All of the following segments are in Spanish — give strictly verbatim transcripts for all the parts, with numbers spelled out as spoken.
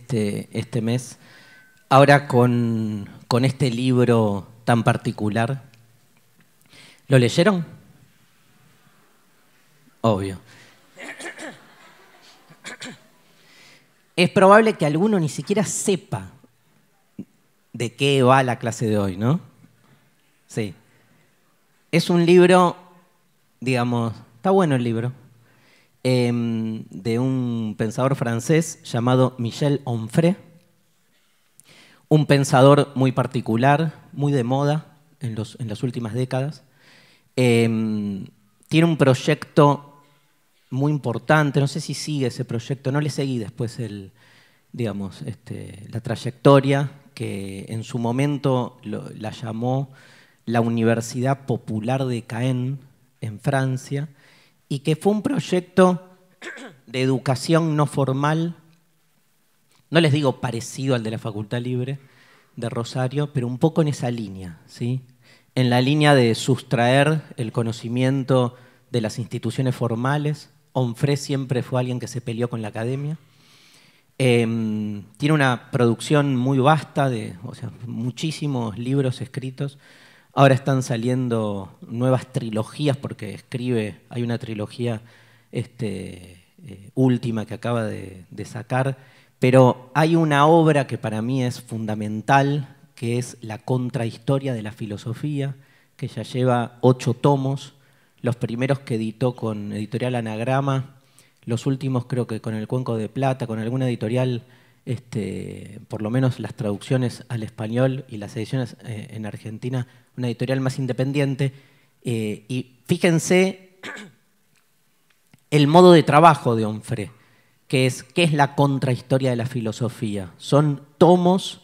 este, este mes, ahora con, con este libro tan particular. ¿Lo leyeron? Obvio. Es probable que alguno ni siquiera sepa de qué va la clase de hoy, ¿no? Sí. Es un libro, digamos, está bueno el libro, eh, de un pensador francés llamado Michel Onfray, un pensador muy particular, muy de moda en, los, en las últimas décadas. Eh, tiene un proyecto muy importante, no sé si sigue ese proyecto, no le seguí después el, digamos, este, la trayectoria que en su momento lo, la llamó la Universidad Popular de Caen, en Francia, y que fue un proyecto de educación no formal, no les digo parecido al de la Facultad Libre de Rosario, pero un poco en esa línea, ¿sí? En la línea de sustraer el conocimiento de las instituciones formales. Onfray siempre fue alguien que se peleó con la academia. Eh, tiene una producción muy vasta, de, o sea, muchísimos libros escritos. Ahora están saliendo nuevas trilogías porque escribe, hay una trilogía este, eh, última que acaba de, de sacar, pero hay una obra que para mí es fundamental, que es la Contrahistoria de la Filosofía, que ya lleva ocho tomos, los primeros que editó con Editorial Anagrama, los últimos creo que con El Cuenco de Plata, con alguna editorial, este, por lo menos las traducciones al español y las ediciones eh, en Argentina, una editorial más independiente. Eh, y fíjense el modo de trabajo de Onfray, que es, ¿qué es la Contrahistoria de la Filosofía? Son tomos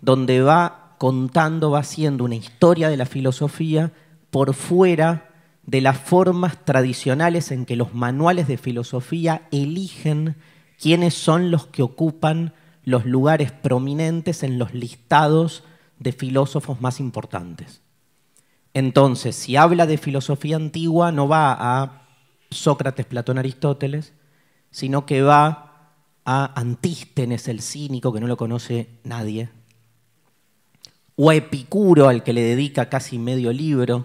donde va contando, va haciendo una historia de la filosofía por fuera de las formas tradicionales en que los manuales de filosofía eligen quiénes son los que ocupan los lugares prominentes en los listados de filósofos más importantes. Entonces, si habla de filosofía antigua, no va a Sócrates, Platón, Aristóteles, sino que va a Antístenes, el cínico, que no lo conoce nadie, o a Epicuro, al que le dedica casi medio libro,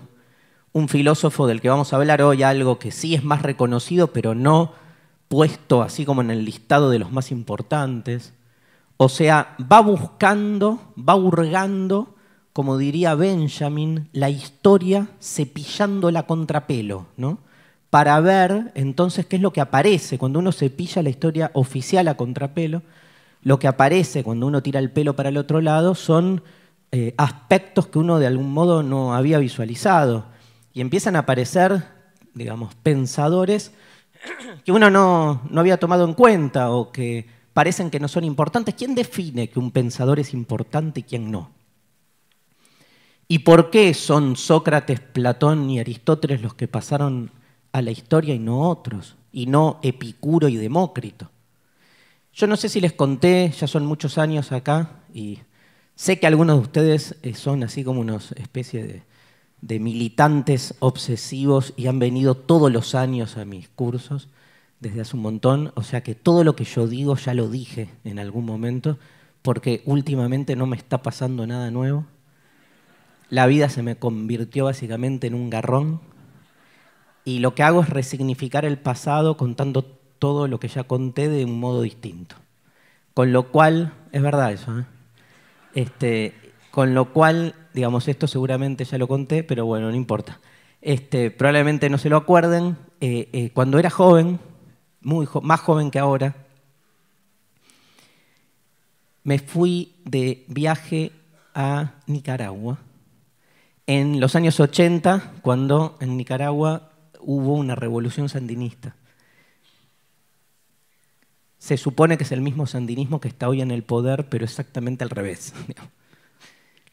un filósofo del que vamos a hablar hoy, algo que sí es más reconocido, pero no puesto así como en el listado de los más importantes. O sea, va buscando, va hurgando, como diría Benjamin, la historia cepillándola contra pelo, ¿no? Para ver entonces qué es lo que aparece cuando uno cepilla la historia oficial a contrapelo. Lo que aparece cuando uno tira el pelo para el otro lado son Eh, aspectos que uno de algún modo no había visualizado, y empiezan a aparecer, digamos, pensadores que uno no, no había tomado en cuenta o que parecen que no son importantes. ¿Quién define que un pensador es importante y quién no? ¿Y por qué son Sócrates, Platón y Aristóteles los que pasaron a la historia y no otros? Y no Epicuro y Demócrito. Yo no sé si les conté, ya son muchos años acá y sé que algunos de ustedes son así como una especie de, de militantes obsesivos y han venido todos los años a mis cursos, desde hace un montón, o sea que todo lo que yo digo ya lo dije en algún momento, porque últimamente no me está pasando nada nuevo. La vida se me convirtió básicamente en un garrón y lo que hago es resignificar el pasado contando todo lo que ya conté de un modo distinto. Con lo cual, es verdad eso, ¿eh? Este, con lo cual, digamos, esto seguramente ya lo conté, pero bueno, no importa. Este, probablemente no se lo acuerden. Eh, eh, cuando era joven, muy jo- más joven que ahora, me fui de viaje a Nicaragua. En los años ochenta, cuando en Nicaragua hubo una revolución sandinista. Se supone que es el mismo sandinismo que está hoy en el poder, pero exactamente al revés.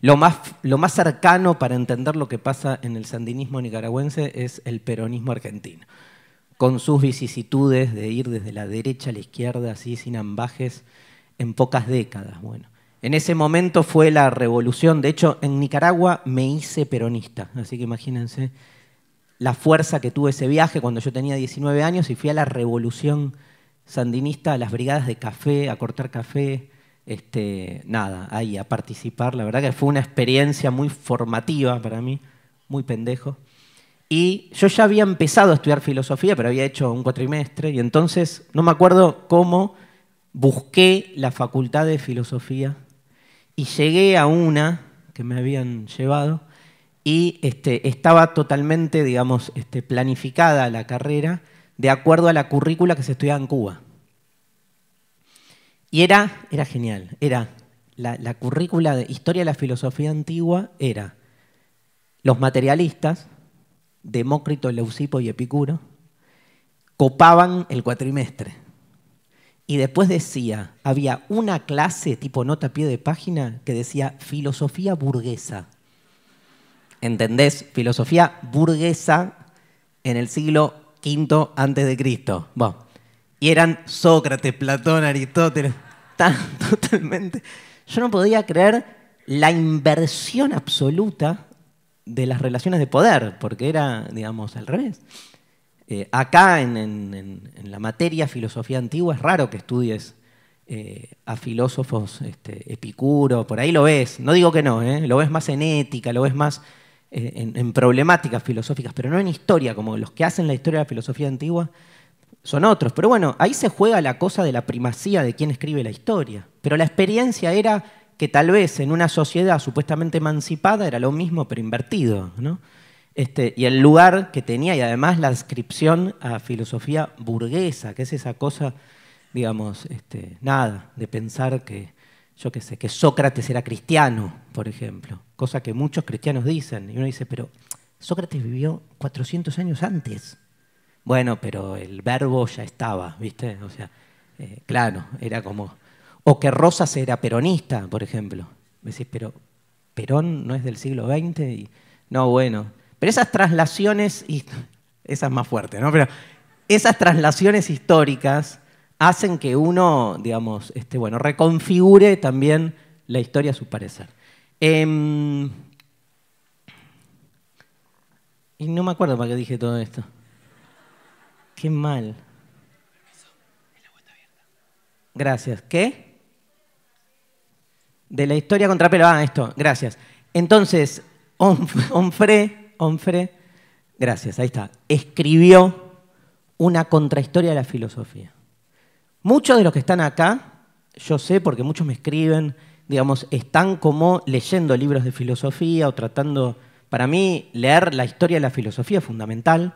Lo más, lo más cercano para entender lo que pasa en el sandinismo nicaragüense es el peronismo argentino, con sus vicisitudes de ir desde la derecha a la izquierda, así sin ambajes, en pocas décadas. Bueno, en ese momento fue la revolución. De hecho, en Nicaragua me hice peronista, así que imagínense la fuerza que tuvo ese viaje cuando yo tenía diecinueve años y fui a la revolución sandinista, a las brigadas de café, a cortar café, este, nada, ahí a participar. La verdad que fue una experiencia muy formativa para mí, muy pendejo. Y yo ya había empezado a estudiar filosofía, pero había hecho un cuatrimestre, y entonces no me acuerdo cómo busqué la Facultad de Filosofía y llegué a una que me habían llevado, y este, estaba totalmente, digamos, este, planificada la carrera de acuerdo a la currícula que se estudiaba en Cuba. Y era, era genial, era la, la currícula de Historia de la Filosofía Antigua era los materialistas, Demócrito, Leucipo y Epicuro, copaban el cuatrimestre. Y después decía, había una clase, tipo nota a pie de página, que decía filosofía burguesa. ¿Entendés? Filosofía burguesa en el siglo quinto antes de Cristo. Bueno, y eran Sócrates, Platón, Aristóteles, tan, totalmente. Yo no podía creer la inversión absoluta de las relaciones de poder, porque era, digamos, al revés. Eh, acá, en, en, en la materia filosofía antigua, es raro que estudies eh, a filósofos, este, Epicuro, por ahí lo ves, no digo que no, ¿eh? Lo ves más en ética, lo ves más eh, en, en problemáticas filosóficas, pero no en historia, como los que hacen la historia de la filosofía antigua son otros. Pero bueno, ahí se juega la cosa de la primacía de quién escribe la historia. Pero la experiencia era que tal vez en una sociedad supuestamente emancipada era lo mismo pero invertido, ¿no? Este, y el lugar que tenía, y además la adscripción a filosofía burguesa, que es esa cosa, digamos, este, nada, de pensar que, yo qué sé, que Sócrates era cristiano, por ejemplo, cosa que muchos cristianos dicen, y uno dice, pero Sócrates vivió cuatrocientos años antes. Bueno, pero el verbo ya estaba, ¿viste? O sea, eh, claro, era como... O que Rosas era peronista, por ejemplo. Me decís, pero Perón no es del siglo veinte. Y... No, bueno. Pero esas traslaciones, y... esa es más fuerte, ¿no? Pero esas traslaciones históricas hacen que uno, digamos, este, bueno, reconfigure también la historia a su parecer. Eh... Y no me acuerdo para qué dije todo esto. Qué mal. Gracias. ¿Qué? De la historia contra pelo. Ah, esto, gracias. Entonces, Onfray, Onfray, gracias, ahí está, escribió una contrahistoria de la filosofía. Muchos de los que están acá, yo sé porque muchos me escriben, digamos, están como leyendo libros de filosofía o tratando, para mí, leer la historia de la filosofía es fundamental.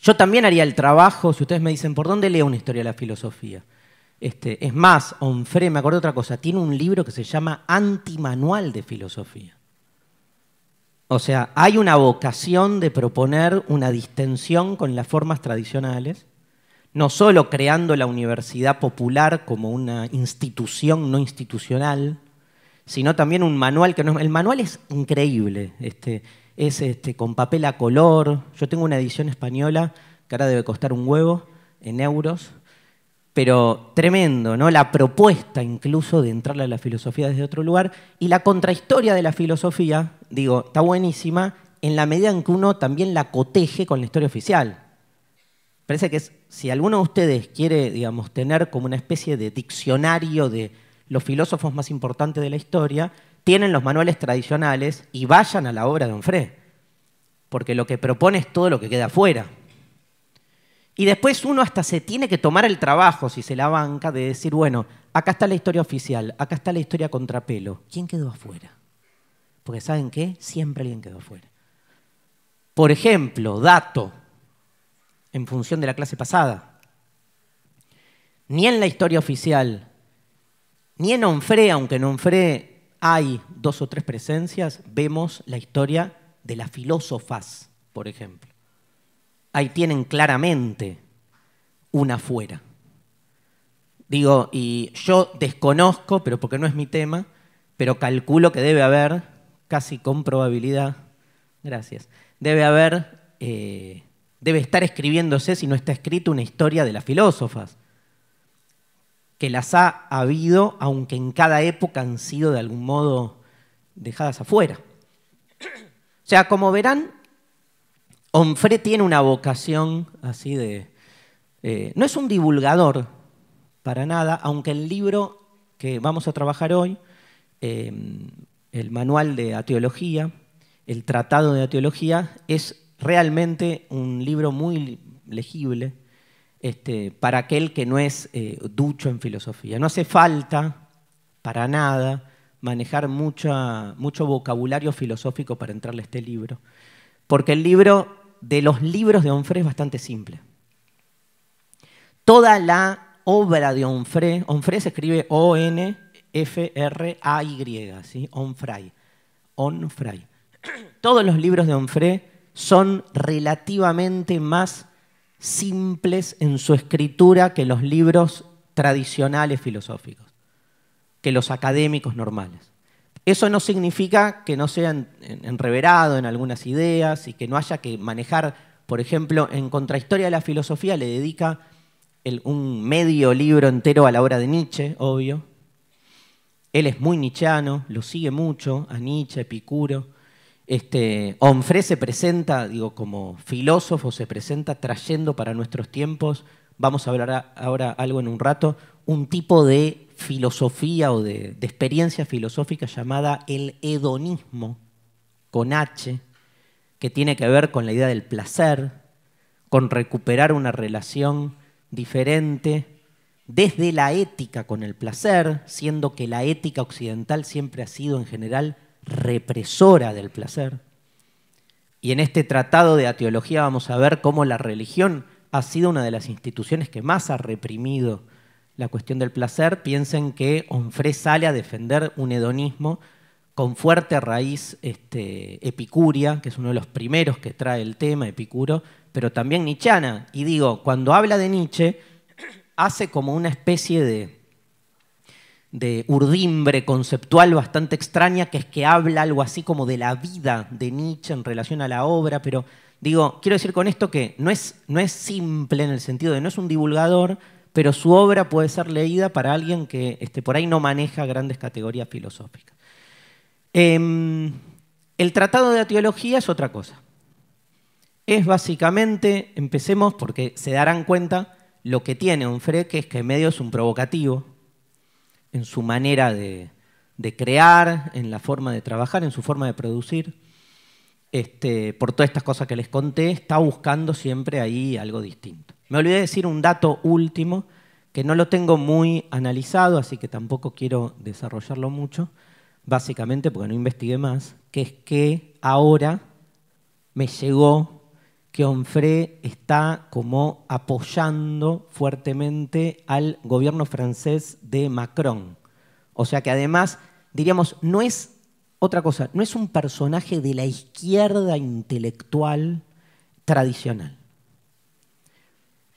Yo también haría el trabajo, si ustedes me dicen, ¿por dónde leo una historia de la filosofía? Este, es más, Onfray, me acuerdo de otra cosa, tiene un libro que se llama Antimanual de Filosofía. O sea, hay una vocación de proponer una distensión con las formas tradicionales, no solo creando la universidad popular como una institución no institucional, sino también un manual que no... El manual es increíble, este, es este, con papel a color. Yo tengo una edición española que ahora debe costar un huevo en euros. Pero tremendo, ¿no? La propuesta incluso de entrarle a la filosofía desde otro lugar. Y la contrahistoria de la filosofía, digo, está buenísima en la medida en que uno también la coteje con la historia oficial. Parece que si alguno de ustedes quiere, digamos, tener como una especie de diccionario de los filósofos más importantes de la historia, tienen los manuales tradicionales y vayan a la obra de Onfray. Porque lo que propone es todo lo que queda afuera. Y después uno hasta se tiene que tomar el trabajo, si se la banca, de decir, bueno, acá está la historia oficial, acá está la historia contrapelo. ¿Quién quedó afuera? Porque ¿saben qué? Siempre alguien quedó afuera. Por ejemplo, dato, en función de la clase pasada. Ni en la historia oficial, ni en Onfray, aunque en Onfray hay dos o tres presencias, vemos la historia de las filósofas, por ejemplo. Ahí tienen claramente una fuera. Digo, y yo desconozco, pero porque no es mi tema, pero calculo que debe haber, casi con probabilidad, gracias, debe haber, eh, debe estar escribiéndose, si no está escrito, una historia de las filósofas, que las ha habido, aunque en cada época han sido de algún modo dejadas afuera. O sea, como verán, Onfray tiene una vocación así de... Eh, no es un divulgador, para nada, aunque el libro que vamos a trabajar hoy, eh, el Manual de Ateología, el Tratado de Ateología, es realmente un libro muy legible este, para aquel que no es eh, ducho en filosofía. No hace falta, para nada, manejar mucha, mucho vocabulario filosófico para entrarle a este libro, porque el libro de los libros de Onfray es bastante simple. Toda la obra de Onfray, Onfray se escribe O N F R A Y, ¿sí? Onfray, Onfray. Todos los libros de Onfray son relativamente más simples en su escritura que los libros tradicionales filosóficos, que los académicos normales. Eso no significa que no sean enreverado en algunas ideas y que no haya que manejar, por ejemplo, en Contrahistoria de la Filosofía le dedica el, un medio libro entero a la obra de Nietzsche, obvio. Él es muy nietzscheano, lo sigue mucho, a Nietzsche, Epicuro. Este, Onfray se presenta, digo, como filósofo, se presenta trayendo para nuestros tiempos, vamos a hablar ahora algo en un rato, un tipo de filosofía o de, de experiencia filosófica llamada el hedonismo, con H, que tiene que ver con la idea del placer, con recuperar una relación diferente desde la ética con el placer, siendo que la ética occidental siempre ha sido en general represora del placer. Y en este tratado de ateología vamos a ver cómo la religión ha sido una de las instituciones que más ha reprimido la cuestión del placer. Piensen que Onfray sale a defender un hedonismo con fuerte raíz este, epicuria, que es uno de los primeros que trae el tema, Epicuro, pero también nietzscheana. Y digo, cuando habla de Nietzsche, hace como una especie de, de urdimbre conceptual bastante extraña, que es que habla algo así como de la vida de Nietzsche en relación a la obra, pero digo, quiero decir con esto que no es, no es simple en el sentido de no es un divulgador, pero su obra puede ser leída para alguien que este, por ahí no maneja grandes categorías filosóficas. Eh, el Tratado de Ateología es otra cosa. Es básicamente, empecemos porque se darán cuenta lo que tiene Onfray, que es que en medio es un provocativo en su manera de, de crear, en la forma de trabajar, en su forma de producir. Este, por todas estas cosas que les conté, está buscando siempre ahí algo distinto. Me olvidé de decir un dato último, que no lo tengo muy analizado, así que tampoco quiero desarrollarlo mucho, básicamente porque no investigué más, que es que ahora me llegó que Onfray está como apoyando fuertemente al gobierno francés de Macron. O sea que además, diríamos, no es otra cosa, no es un personaje de la izquierda intelectual tradicional.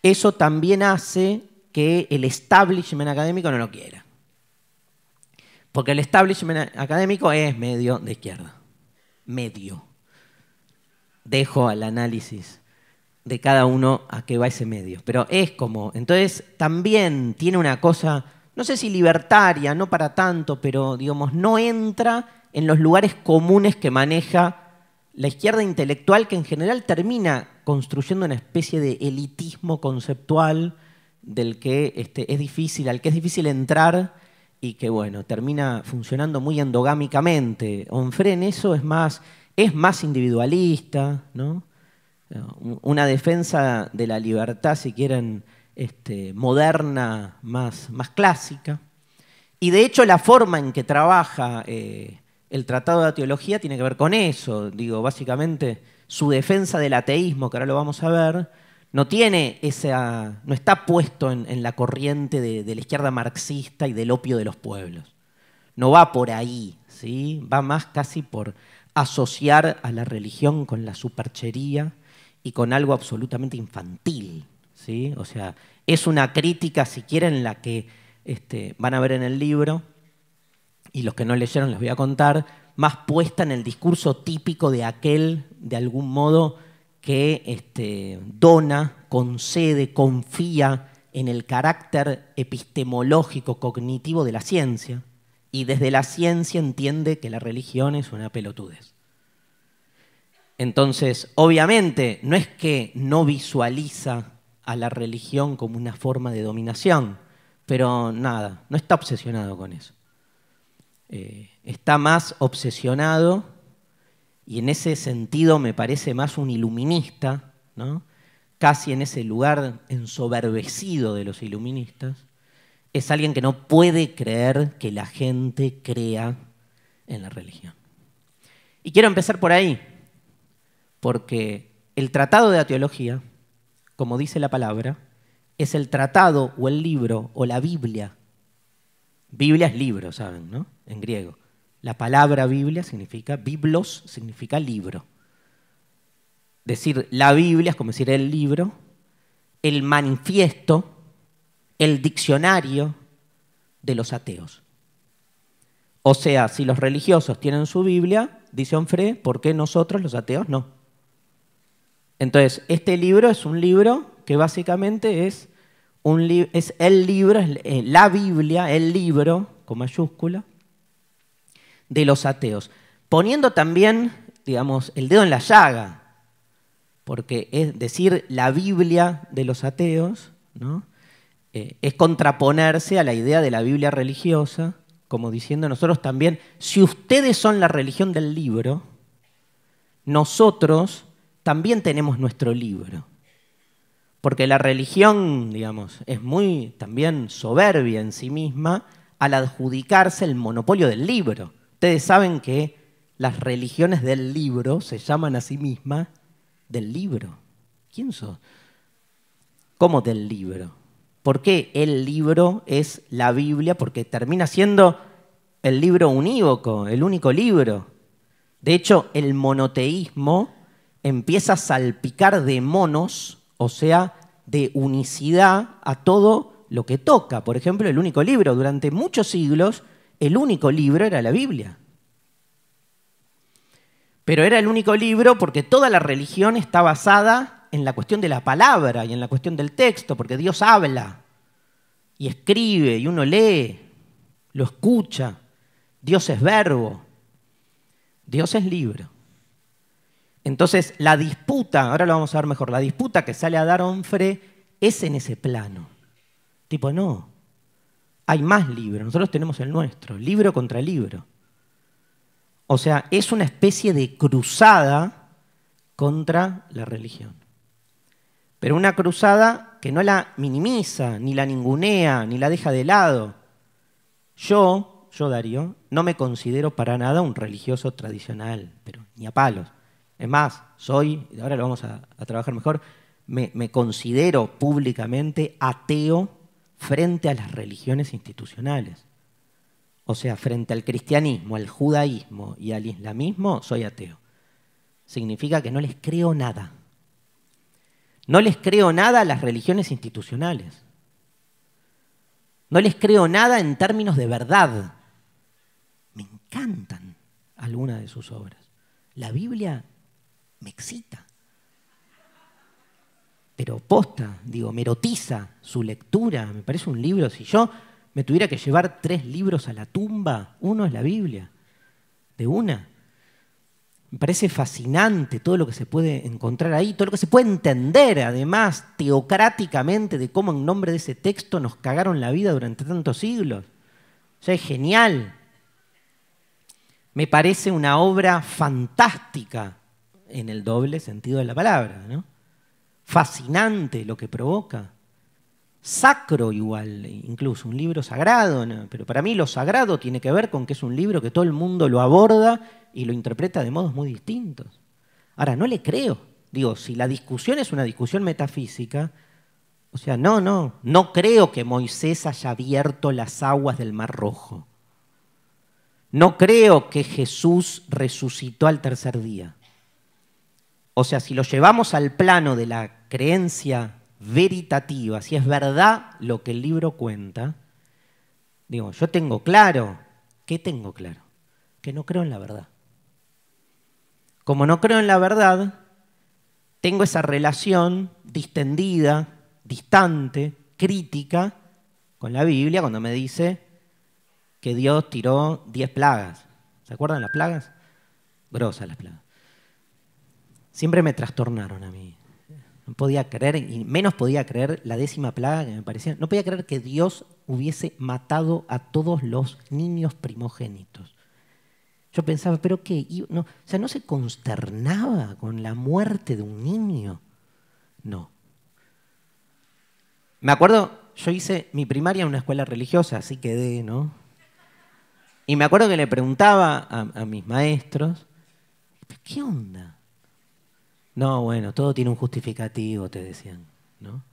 Eso también hace que el establishment académico no lo quiera. Porque el establishment académico es medio de izquierda. Medio. Dejo al análisis de cada uno a qué va ese medio. Pero es como, entonces también tiene una cosa, no sé si libertaria, no para tanto, pero digamos, no entra en los lugares comunes que maneja la izquierda intelectual, que en general termina construyendo una especie de elitismo conceptual del que este, es difícil, al que es difícil entrar y que bueno, termina funcionando muy endogámicamente. Onfray en eso es más, es más individualista, ¿no? Una defensa de la libertad, si quieren, este, moderna, más, más clásica. Y de hecho la forma en que trabaja eh, el Tratado de Teología tiene que ver con eso, digo, básicamente. Su defensa del ateísmo, que ahora lo vamos a ver, no tiene esa, no está puesto en, en la corriente de, de la izquierda marxista y del opio de los pueblos. No va por ahí, ¿sí? Va más casi por asociar a la religión con la superchería y con algo absolutamente infantil, ¿sí? O sea, es una crítica, si quieren, la que este, van a ver en el libro, y los que no leyeron les voy a contar, más puesta en el discurso típico de aquel, de algún modo, que este, dona, concede, confía en el carácter epistemológico, cognitivo de la ciencia, y desde la ciencia entiende que la religión es una pelotudez. Entonces, obviamente, no es que no visualiza a la religión como una forma de dominación, pero nada, no está obsesionado con eso. Eh, está más obsesionado, y en ese sentido me parece más un iluminista, ¿no? Casi en ese lugar ensoberbecido de los iluministas, es alguien que no puede creer que la gente crea en la religión. Y quiero empezar por ahí, porque el Tratado de Ateología, como dice la palabra, es el tratado o el libro o la Biblia. Biblia es libro, ¿saben? ¿No? En griego. La palabra Biblia significa, biblos significa libro. Decir la Biblia es como decir el libro, el manifiesto, el diccionario de los ateos. O sea, si los religiosos tienen su Biblia, dice Onfray, ¿por qué nosotros los ateos no? Entonces, este libro es un libro que básicamente es, un li es el libro, es la Biblia, el libro, con mayúscula, de los ateos. Poniendo también, digamos, el dedo en la llaga, porque es decir la Biblia de los ateos, ¿no? eh, es contraponerse a la idea de la Biblia religiosa, como diciendo nosotros también, si ustedes son la religión del libro, nosotros también tenemos nuestro libro. Porque la religión, digamos, es muy también soberbia en sí misma al adjudicarse el monopolio del libro. Ustedes saben que las religiones del libro se llaman a sí mismas del libro. ¿Quién sos? ¿Cómo del libro? ¿Por qué el libro es la Biblia? Porque termina siendo el libro unívoco, el único libro. De hecho, el monoteísmo empieza a salpicar de monos, o sea, de unicidad a todo lo que toca. Por ejemplo, el único libro. Durante muchos siglos, el único libro era la Biblia. Pero era el único libro porque toda la religión está basada en la cuestión de la palabra y en la cuestión del texto, porque Dios habla y escribe y uno lee, lo escucha. Dios es verbo, Dios es libro. Entonces, la disputa, ahora lo vamos a ver mejor, la disputa que sale a dar Onfray es en ese plano. Tipo, no, hay más libros, nosotros tenemos el nuestro, libro contra libro. O sea, es una especie de cruzada contra la religión. Pero una cruzada que no la minimiza, ni la ningunea, ni la deja de lado. Yo, yo Darío, no me considero para nada un religioso tradicional, pero ni a palos. Es más, soy, ahora lo vamos a, a trabajar mejor, me, me considero públicamente ateo frente a las religiones institucionales. O sea, frente al cristianismo, al judaísmo y al islamismo, soy ateo. Significa que no les creo nada. No les creo nada a las religiones institucionales. No les creo nada en términos de verdad. Me encantan algunas de sus obras. La Biblia me excita. Pero posta, digo, me erotiza su lectura. Me parece un libro. Si yo me tuviera que llevar tres libros a la tumba, uno es la Biblia, de una. Me parece fascinante todo lo que se puede encontrar ahí, todo lo que se puede entender, además, teocráticamente, de cómo en nombre de ese texto nos cagaron la vida durante tantos siglos. O sea, es genial. Me parece una obra fantástica, en el doble sentido de la palabra, ¿no? Fascinante lo que provoca. Sacro igual, incluso, un libro sagrado, ¿no? Pero para mí lo sagrado tiene que ver con que es un libro que todo el mundo lo aborda y lo interpreta de modos muy distintos. Ahora, no le creo. Digo, si la discusión es una discusión metafísica, o sea, no, no, no creo que Moisés haya abierto las aguas del Mar Rojo. No creo que Jesús resucitó al tercer día. O sea, si lo llevamos al plano de la creencia veritativa, si es verdad lo que el libro cuenta, digo, yo tengo claro, ¿qué tengo claro? Que no creo en la verdad. Como no creo en la verdad, tengo esa relación distendida, distante, crítica con la Biblia cuando me dice que Dios tiró diez plagas. ¿Se acuerdan las plagas? Grosas las plagas. Siempre me trastornaron a mí. podía creer, y menos podía creer la décima plaga que me parecía. No podía creer que Dios hubiese matado a todos los niños primogénitos. Yo pensaba, ¿pero qué? Y no, o sea, ¿no se consternaba con la muerte de un niño? No. Me acuerdo, yo hice mi primaria en una escuela religiosa, así quedé, ¿no? Y me acuerdo que le preguntaba a, a mis maestros, ¿qué onda? No, bueno, todo tiene un justificativo, te decían, ¿no?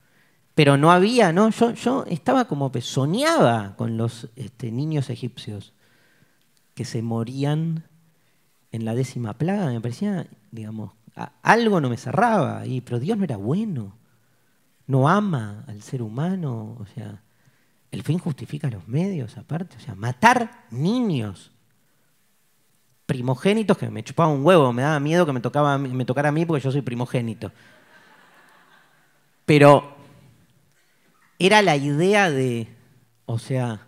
Pero no había, ¿no? Yo, yo estaba como, soñaba con los este, niños egipcios que se morían en la décima plaga. Me parecía, digamos, a, algo no me cerraba ahí, pero Dios no era bueno, no ama al ser humano, o sea, el fin justifica los medios aparte, o sea, matar niños primogénitos que me chupaba un huevo, me daba miedo que me, tocaba, me tocara a mí porque yo soy primogénito. Pero era la idea de, o sea,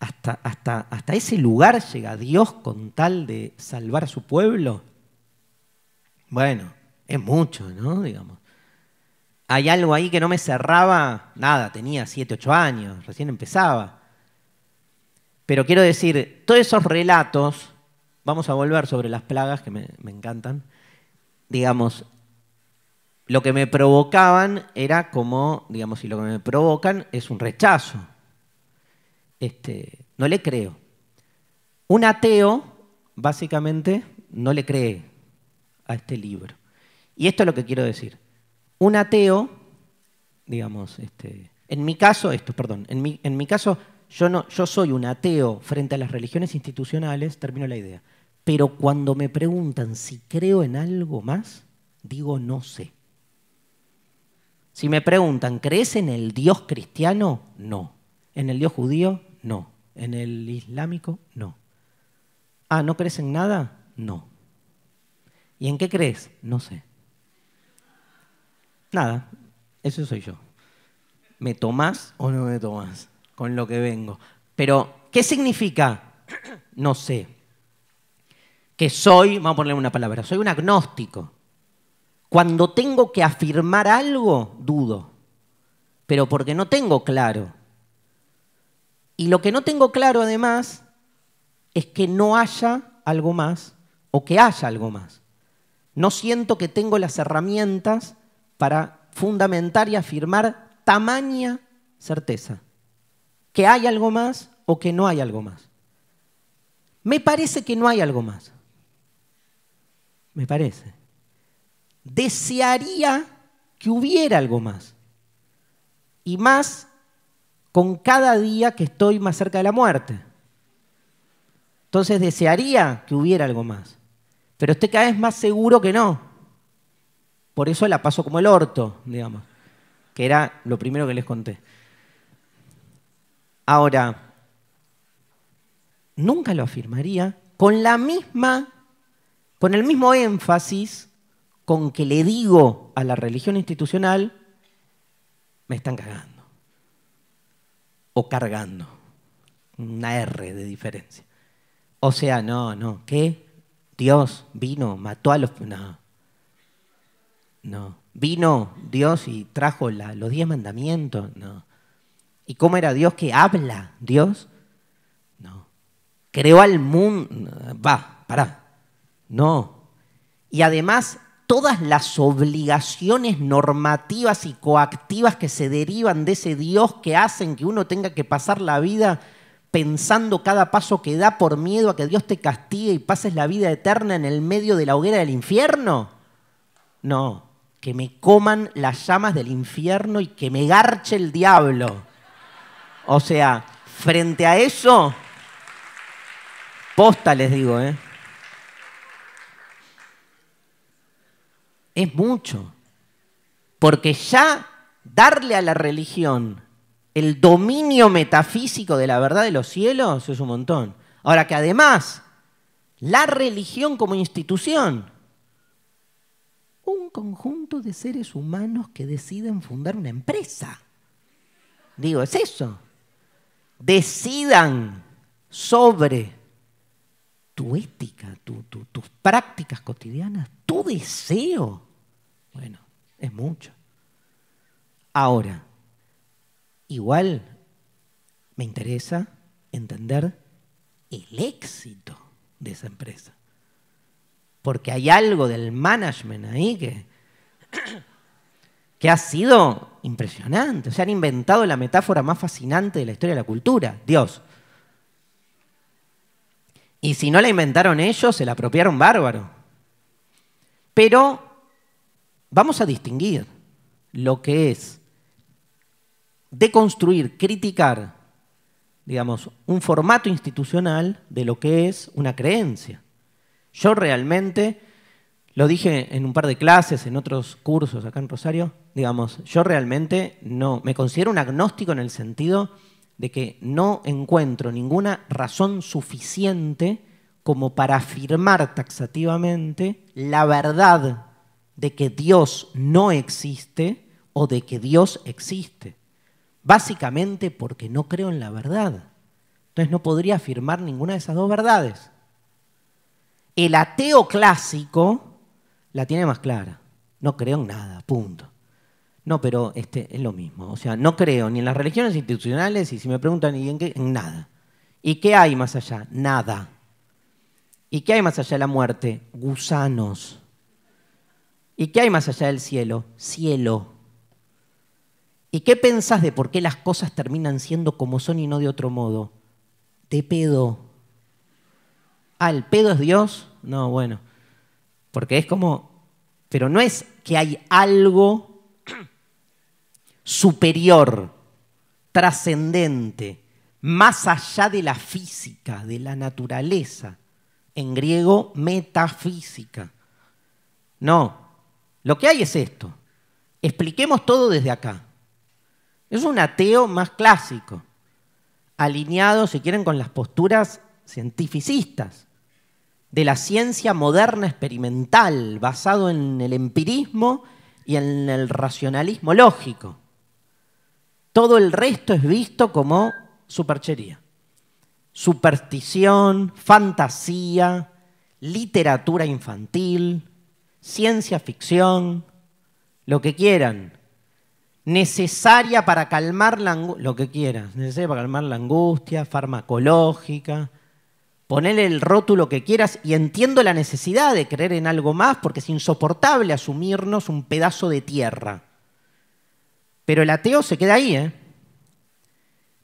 hasta, hasta, hasta ese lugar llega Dios con tal de salvar a su pueblo. Bueno, es mucho, ¿no? Digamos. Hay algo ahí que no me cerraba, nada, tenía siete, ocho años, recién empezaba. Pero quiero decir, todos esos relatos, vamos a volver sobre las plagas que me, me encantan, digamos, lo que me provocaban era como, digamos, si lo que me provocan es un rechazo. Este, no le creo. Un ateo, básicamente, no le cree a este libro. Y esto es lo que quiero decir. Un ateo, digamos, este, en mi caso, esto, perdón, en mi, en mi caso, yo, no, yo soy un ateo frente a las religiones institucionales, termino la idea, pero cuando me preguntan si creo en algo más, digo no sé. Si me preguntan, ¿crees en el Dios cristiano? No. ¿En el Dios judío? No. ¿En el islámico? No. Ah, ¿no crees en nada? No. ¿Y en qué crees? No sé. Nada, eso soy yo. ¿Me tomás o no me tomás con lo que vengo? Pero, ¿qué significa? No sé. Que soy, vamos a ponerle una palabra, soy un agnóstico. Cuando tengo que afirmar algo, dudo. Pero porque no tengo claro. Y lo que no tengo claro, además, es que no haya algo más o que haya algo más. No siento que tengo las herramientas para fundamentar y afirmar tamaña certeza. Que hay algo más o que no hay algo más. Me parece que no hay algo más. Me parece. Desearía que hubiera algo más. Y más con cada día que estoy más cerca de la muerte. Entonces desearía que hubiera algo más. Pero estoy cada vez más seguro que no. Por eso la paso como el orto, digamos, que era lo primero que les conté. Ahora, nunca lo afirmaría con la misma, con el mismo énfasis con que le digo a la religión institucional, me están cagando. O cargando. Una R de diferencia. O sea, no, no, ¿qué? Dios vino, mató a los... No. No. ¿Vino Dios y trajo la, los diez mandamientos? No. ¿Y cómo era Dios que habla? ¿Dios? No. ¿Creó al mundo? Va, pará. No. Y además, todas las obligaciones normativas y coactivas que se derivan de ese Dios que hacen que uno tenga que pasar la vida pensando cada paso que da por miedo a que Dios te castigue y pases la vida eterna en el medio de la hoguera del infierno. No. Que me coman las llamas del infierno y que me garche el diablo. O sea, frente a eso, posta les digo, ¿eh? Es mucho. Porque ya darle a la religión el dominio metafísico de la verdad de los cielos es un montón. Ahora que además, la religión como institución... un conjunto de seres humanos que deciden fundar una empresa. Digo, es eso. Decidan sobre tu ética, tu, tu, tus prácticas cotidianas, tu deseo. Bueno, es mucho. Ahora, igual me interesa entender el éxito de esa empresa. Porque hay algo del management ahí que, que ha sido impresionante. O sea, han inventado la metáfora más fascinante de la historia de la cultura, Dios. Y si no la inventaron ellos, se la apropiaron bárbaro. Pero vamos a distinguir lo que es deconstruir, criticar, digamos, un formato institucional de lo que es una creencia. Yo realmente, lo dije en un par de clases, en otros cursos acá en Rosario, digamos, yo realmente no, me considero un agnóstico en el sentido de que no encuentro ninguna razón suficiente como para afirmar taxativamente la verdad de que Dios no existe o de que Dios existe. Básicamente porque no creo en la verdad. Entonces no podría afirmar ninguna de esas dos verdades. El ateo clásico la tiene más clara. No creo en nada, punto. No, pero este, es lo mismo. O sea, no creo ni en las religiones institucionales y si me preguntan, ¿y en qué? En nada. ¿Y qué hay más allá? Nada. ¿Y qué hay más allá de la muerte? Gusanos. ¿Y qué hay más allá del cielo? Cielo. ¿Y qué pensás de por qué las cosas terminan siendo como son y no de otro modo? De pedo. Ah, ¿el pedo es Dios? No, bueno. Porque es como... Pero no es que hay algo superior, trascendente, más allá de la física, de la naturaleza. En griego, metafísica. No, lo que hay es esto. Expliquemos todo desde acá. Es un ateo más clásico, alineado, si quieren, con las posturas cientificistas de la ciencia moderna experimental, basado en el empirismo y en el racionalismo lógico. Todo el resto es visto como superchería. Superstición, fantasía, literatura infantil, ciencia ficción, lo que quieran. Necesaria para calmar la angustia, lo que quieran. Necesaria para calmar la angustia, farmacológica. Ponele el rótulo que quieras y entiendo la necesidad de creer en algo más porque es insoportable asumirnos un pedazo de tierra. Pero el ateo se queda ahí, ¿eh?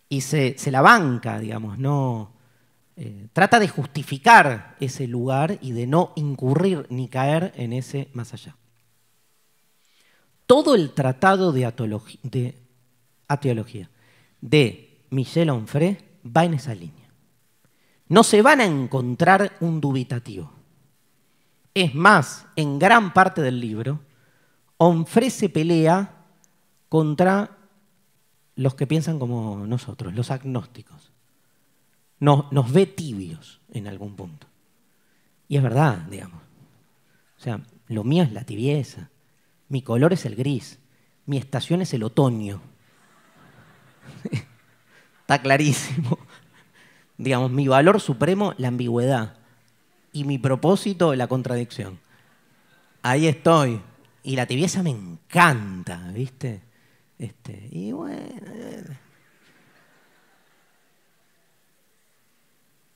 Y se, se la banca, digamos, no eh, trata de justificar ese lugar y de no incurrir ni caer en ese más allá. Todo el tratado de, de ateología de Michel Onfray va en esa línea. No se van a encontrar un dubitativo. Es más, en gran parte del libro, Onfray se pelea contra los que piensan como nosotros, los agnósticos. Nos, nos ve tibios en algún punto. Y es verdad, digamos. O sea, lo mío es la tibieza, mi color es el gris, mi estación es el otoño. Está clarísimo. Digamos, mi valor supremo, la ambigüedad. Y mi propósito, la contradicción. Ahí estoy. Y la tibieza me encanta, ¿viste? Este, y bueno...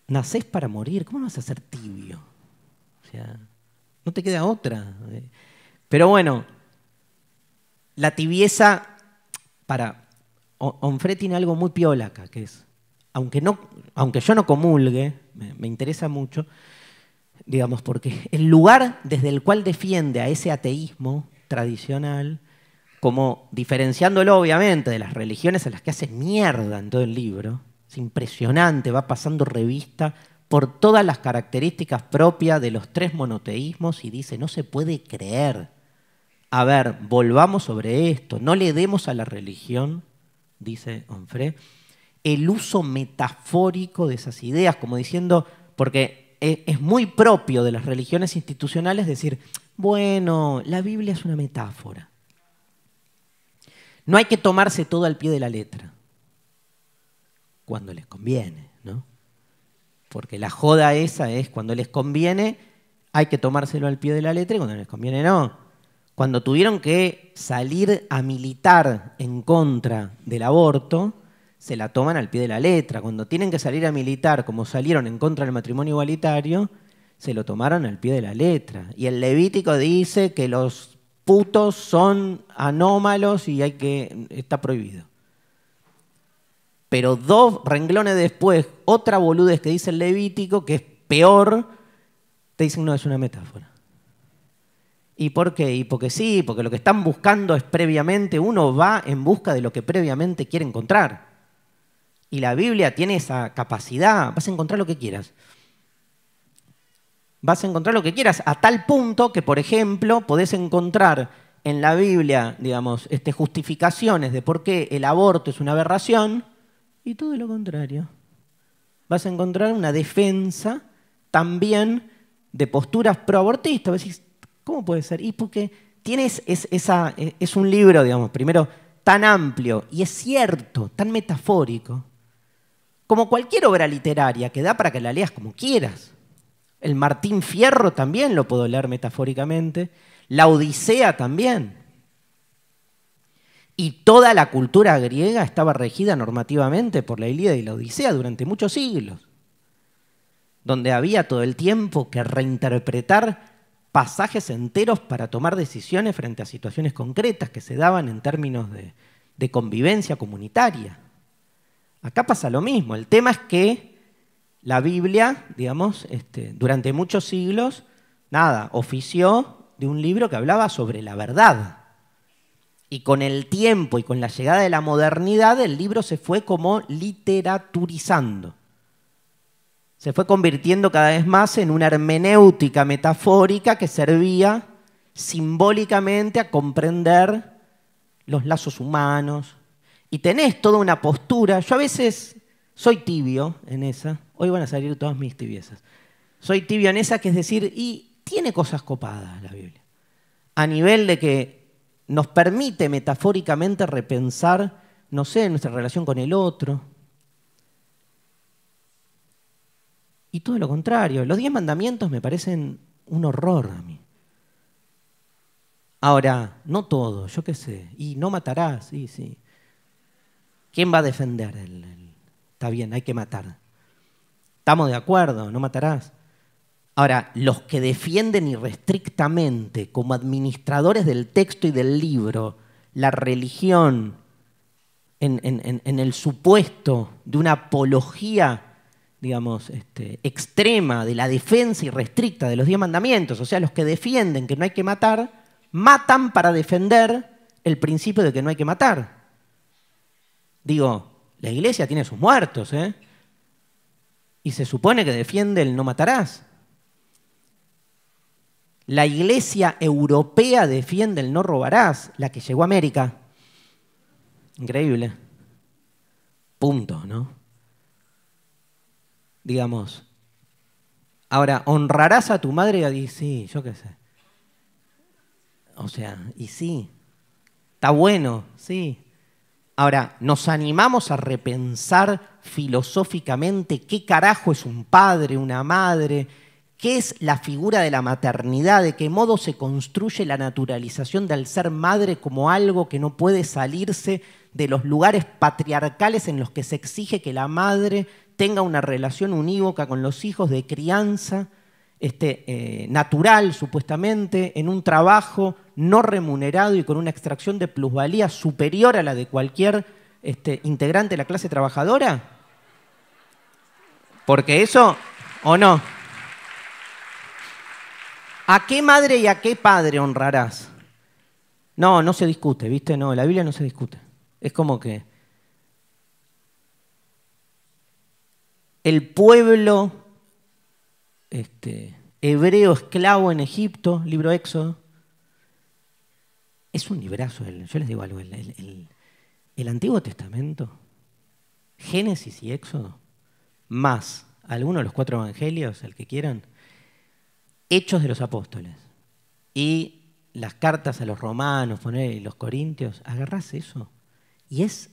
Nacés para morir, ¿cómo no vas a ser tibio? O sea, no te queda otra. Pero bueno, la tibieza... Para, Onfray tiene algo muy piola acá, que es... Aunque, no, aunque yo no comulgue, me, me interesa mucho, digamos, porque el lugar desde el cual defiende a ese ateísmo tradicional, como diferenciándolo obviamente de las religiones a las que hace mierda en todo el libro, es impresionante, va pasando revista por todas las características propias de los tres monoteísmos y dice, no se puede creer. A ver, volvamos sobre esto, no le demos a la religión, dice Onfray, el uso metafórico de esas ideas, como diciendo, porque es muy propio de las religiones institucionales decir, bueno, la Biblia es una metáfora. No hay que tomarse todo al pie de la letra, cuando les conviene, ¿no? Porque la joda esa es cuando les conviene hay que tomárselo al pie de la letra y cuando les conviene no. cuando tuvieron que salir a militar en contra del aborto, se la toman al pie de la letra. Cuando tienen que salir a militar, como salieron en contra del matrimonio igualitario, se lo tomaron al pie de la letra. Y el Levítico dice que los putos son anómalos y hay que, está prohibido. Pero dos renglones después, otra boludez que dice el Levítico, que es peor, te dicen no, es una metáfora. ¿Y por qué? Y porque sí, porque lo que están buscando es previamente, uno va en busca de lo que previamente quiere encontrar. Y la Biblia tiene esa capacidad, vas a encontrar lo que quieras. Vas a encontrar lo que quieras, a tal punto que, por ejemplo, podés encontrar en la Biblia, digamos, este, justificaciones de por qué el aborto es una aberración, y todo lo contrario. Vas a encontrar una defensa también de posturas proabortistas. Vas a decir, ¿cómo puede ser? Y porque tienes es, esa, es un libro, digamos, primero, tan amplio, y es cierto, tan metafórico, como cualquier obra literaria que da para que la leas como quieras. El Martín Fierro también lo puedo leer metafóricamente, la Odisea también. Y toda la cultura griega estaba regida normativamente por la Ilíada y la Odisea durante muchos siglos, donde había todo el tiempo que reinterpretar pasajes enteros para tomar decisiones frente a situaciones concretas que se daban en términos de, de convivencia comunitaria. Acá pasa lo mismo. El tema es que la Biblia, digamos, este, durante muchos siglos, nada, ofició de un libro que hablaba sobre la verdad. Y con el tiempo y con la llegada de la modernidad, el libro se fue como literaturizando. Se fue convirtiendo cada vez más en una hermenéutica metafórica que servía simbólicamente a comprender los lazos humanos. Y tenés toda una postura. Yo a veces soy tibio en esa. Hoy van a salir todas mis tibiezas. Soy tibio en esa, que es decir, y tiene cosas copadas la Biblia. A nivel de que nos permite metafóricamente repensar, no sé, nuestra relación con el otro. Y todo lo contrario, los diez mandamientos me parecen un horror a mí. Ahora, no todo, yo qué sé, y no matarás, sí, sí. ¿Quién va a defender el, el... Está bien, hay que matar. Estamos de acuerdo, no matarás. Ahora, los que defienden irrestrictamente, como administradores del texto y del libro, la religión en, en, en, en el supuesto de una apología, digamos, este, extrema de la defensa irrestricta de los diez mandamientos, o sea, los que defienden que no hay que matar, matan para defender el principio de que no hay que matar. Digo, la Iglesia tiene sus muertos, ¿eh? Y se supone que defiende el no matarás. La Iglesia europea defiende el no robarás, la que llegó a América. Increíble. Punto, ¿no? Digamos, ahora, ¿honrarás a tu madre? Y dices, sí, yo qué sé. O sea, y sí, está bueno, sí. Ahora, ¿nos animamos a repensar filosóficamente qué carajo es un padre, una madre? ¿Qué es la figura de la maternidad? ¿De qué modo se construye la naturalización del ser madre como algo que no puede salirse de los lugares patriarcales en los que se exige que la madre tenga una relación unívoca con los hijos de crianza este, eh, natural, supuestamente, en un trabajo no remunerado y con una extracción de plusvalía superior a la de cualquier este, integrante de la clase trabajadora? Porque eso, ¿o no? ¿A qué madre y a qué padre honrarás? No, no se discute, ¿viste? No, la Biblia no se discute. Es como que el pueblo este, hebreo esclavo en Egipto, libro Éxodo, es un librazo. El, yo les digo algo, el, el, el, el Antiguo Testamento, Génesis y Éxodo, más algunos de los cuatro evangelios, el que quieran, Hechos de los Apóstoles y las cartas a los romanos, poner, los corintios, agarrás eso y es,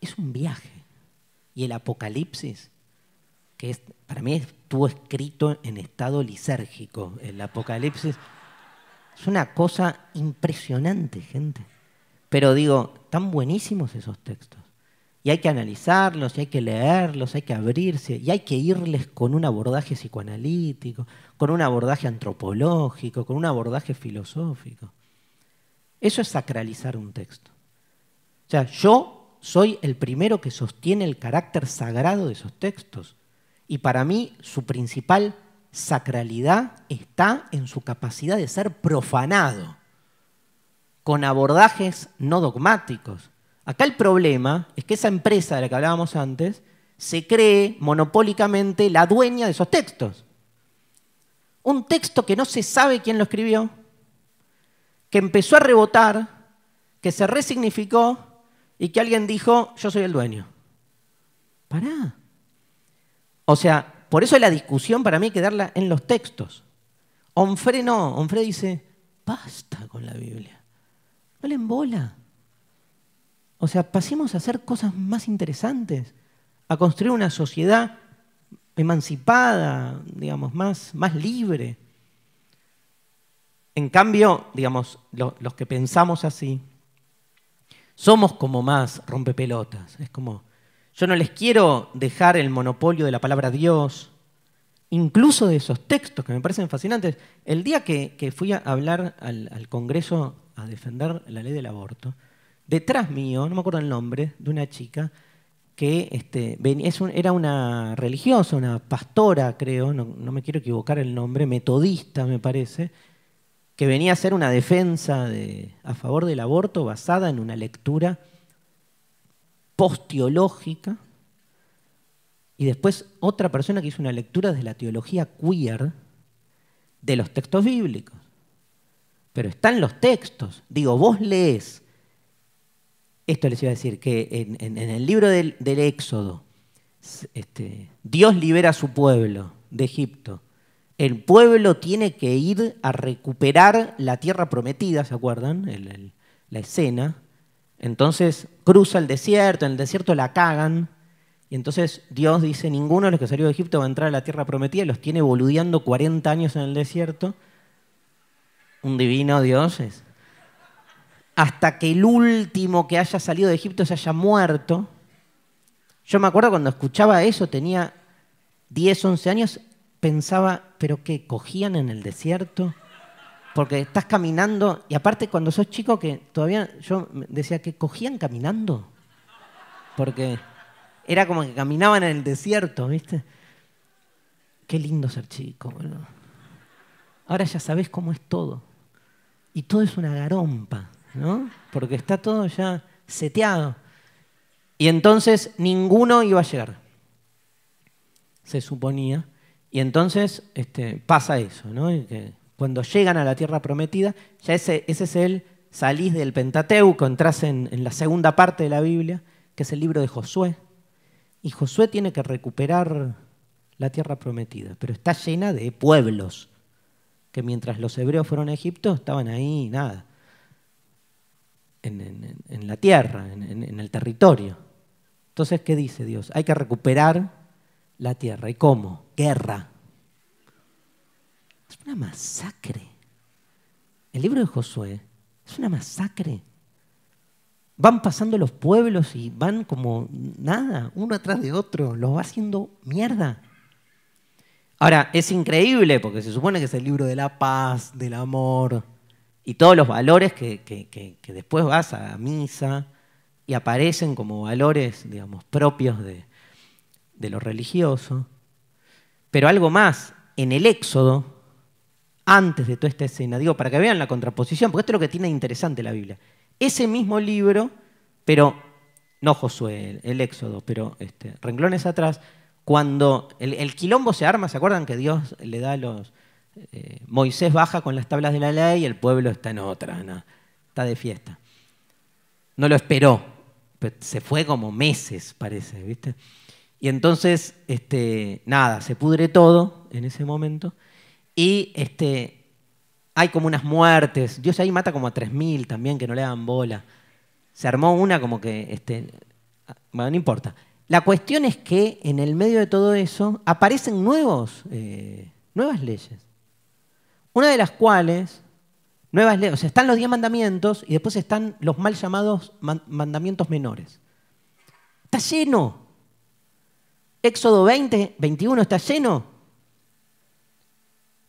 es un viaje. Y el Apocalipsis, que es, para mí estuvo escrito en estado lisérgico, el Apocalipsis, Es una cosa impresionante, gente. Pero digo, están buenísimos esos textos. Y hay que analizarlos, y hay que leerlos, hay que abrirse, y hay que irles con un abordaje psicoanalítico, con un abordaje antropológico, con un abordaje filosófico. Eso es sacralizar un texto. O sea, yo soy el primero que sostiene el carácter sagrado de esos textos. Y para mí, su principal sacralidad está en su capacidad de ser profanado, con abordajes no dogmáticos. Acá el problema es que esa empresa de la que hablábamos antes se cree monopólicamente la dueña de esos textos. Un texto que no se sabe quién lo escribió, que empezó a rebotar, que se resignificó y que alguien dijo, yo soy el dueño. Pará. O sea, por eso la discusión para mí hay que darla en los textos. Onfray no, Onfray dice, basta con la Biblia, no le embola. O sea, pasemos a hacer cosas más interesantes, a construir una sociedad emancipada, digamos, más, más libre. En cambio, digamos, lo, los que pensamos así, somos como más rompepelotas. Es como, yo no les quiero dejar el monopolio de la palabra Dios, incluso de esos textos que me parecen fascinantes. El día que, que fui a hablar al, al Congreso a defender la ley del aborto, detrás mío, no me acuerdo el nombre, de una chica que este, era una religiosa, una pastora, creo, no, no me quiero equivocar el nombre, metodista me parece, que venía a hacer una defensa de, a favor del aborto basada en una lectura posteológica, y después otra persona que hizo una lectura desde la teología queer de los textos bíblicos. Pero están los textos. Digo, vos lees... Esto les iba a decir, que en, en, en el libro del, del Éxodo, este, Dios libera a su pueblo de Egipto. El pueblo tiene que ir a recuperar la tierra prometida, ¿se acuerdan? El, el, la escena. Entonces cruza el desierto, en el desierto la cagan. Y entonces Dios dice, ninguno de los que salió de Egipto va a entrar a la tierra prometida, los tiene boludeando cuarenta años en el desierto. Un divino Dios es... hasta que el último que haya salido de Egipto se haya muerto. Yo me acuerdo cuando escuchaba eso, tenía diez, once años, pensaba, ¿pero qué, cogían en el desierto? Porque estás caminando, y aparte cuando sos chico, que todavía yo decía que cogían caminando, porque era como que caminaban en el desierto, ¿viste? Qué lindo ser chico, boludo. Ahora ya sabés cómo es todo. Y todo es una garompa, ¿no? Porque está todo ya seteado. Y entonces ninguno iba a llegar, se suponía. Y entonces este, pasa eso, ¿no? Y que cuando llegan a la tierra prometida, ya ese, ese es el salís del Pentateuco, entras en, en la segunda parte de la Biblia, que es el libro de Josué. Y Josué tiene que recuperar la tierra prometida, pero está llena de pueblos, que mientras los hebreos fueron a Egipto, estaban ahí, nada, en, en, en la tierra, en, en, en el territorio. Entonces, ¿qué dice Dios? Hay que recuperar la tierra. ¿Y cómo? Guerra. Es una masacre. El libro de Josué es una masacre. Van pasando los pueblos y van como nada, uno atrás de otro, los va haciendo mierda. Ahora, es increíble porque se supone que es el libro de la paz, del amor y todos los valores que, que, que, que después vas a misa y aparecen como valores, digamos, propios de, de lo religioso. Pero algo más, en el Éxodo, antes de toda esta escena, digo, para que vean la contraposición, porque esto es lo que tiene interesante la Biblia. Ese mismo libro, pero no Josué, el Éxodo, pero este, renglones atrás, cuando el, el quilombo se arma, ¿se acuerdan que Dios le da a los... Eh, Moisés baja con las tablas de la ley y el pueblo está en otra, ¿no? Está de fiesta. No lo esperó, pero se fue como meses, parece, ¿viste? Y entonces, este, nada, se pudre todo en ese momento y este, hay como unas muertes. Dios ahí mata como a tres mil también, que no le dan bola. Se armó una como que... Este, bueno, no importa. La cuestión es que en el medio de todo eso aparecen nuevos, eh, nuevas leyes, una de las cuales Nuevas leyes, o sea, están los diez mandamientos y después están los mal llamados mandamientos menores. Está lleno. Éxodo veinte, veintiuno está lleno.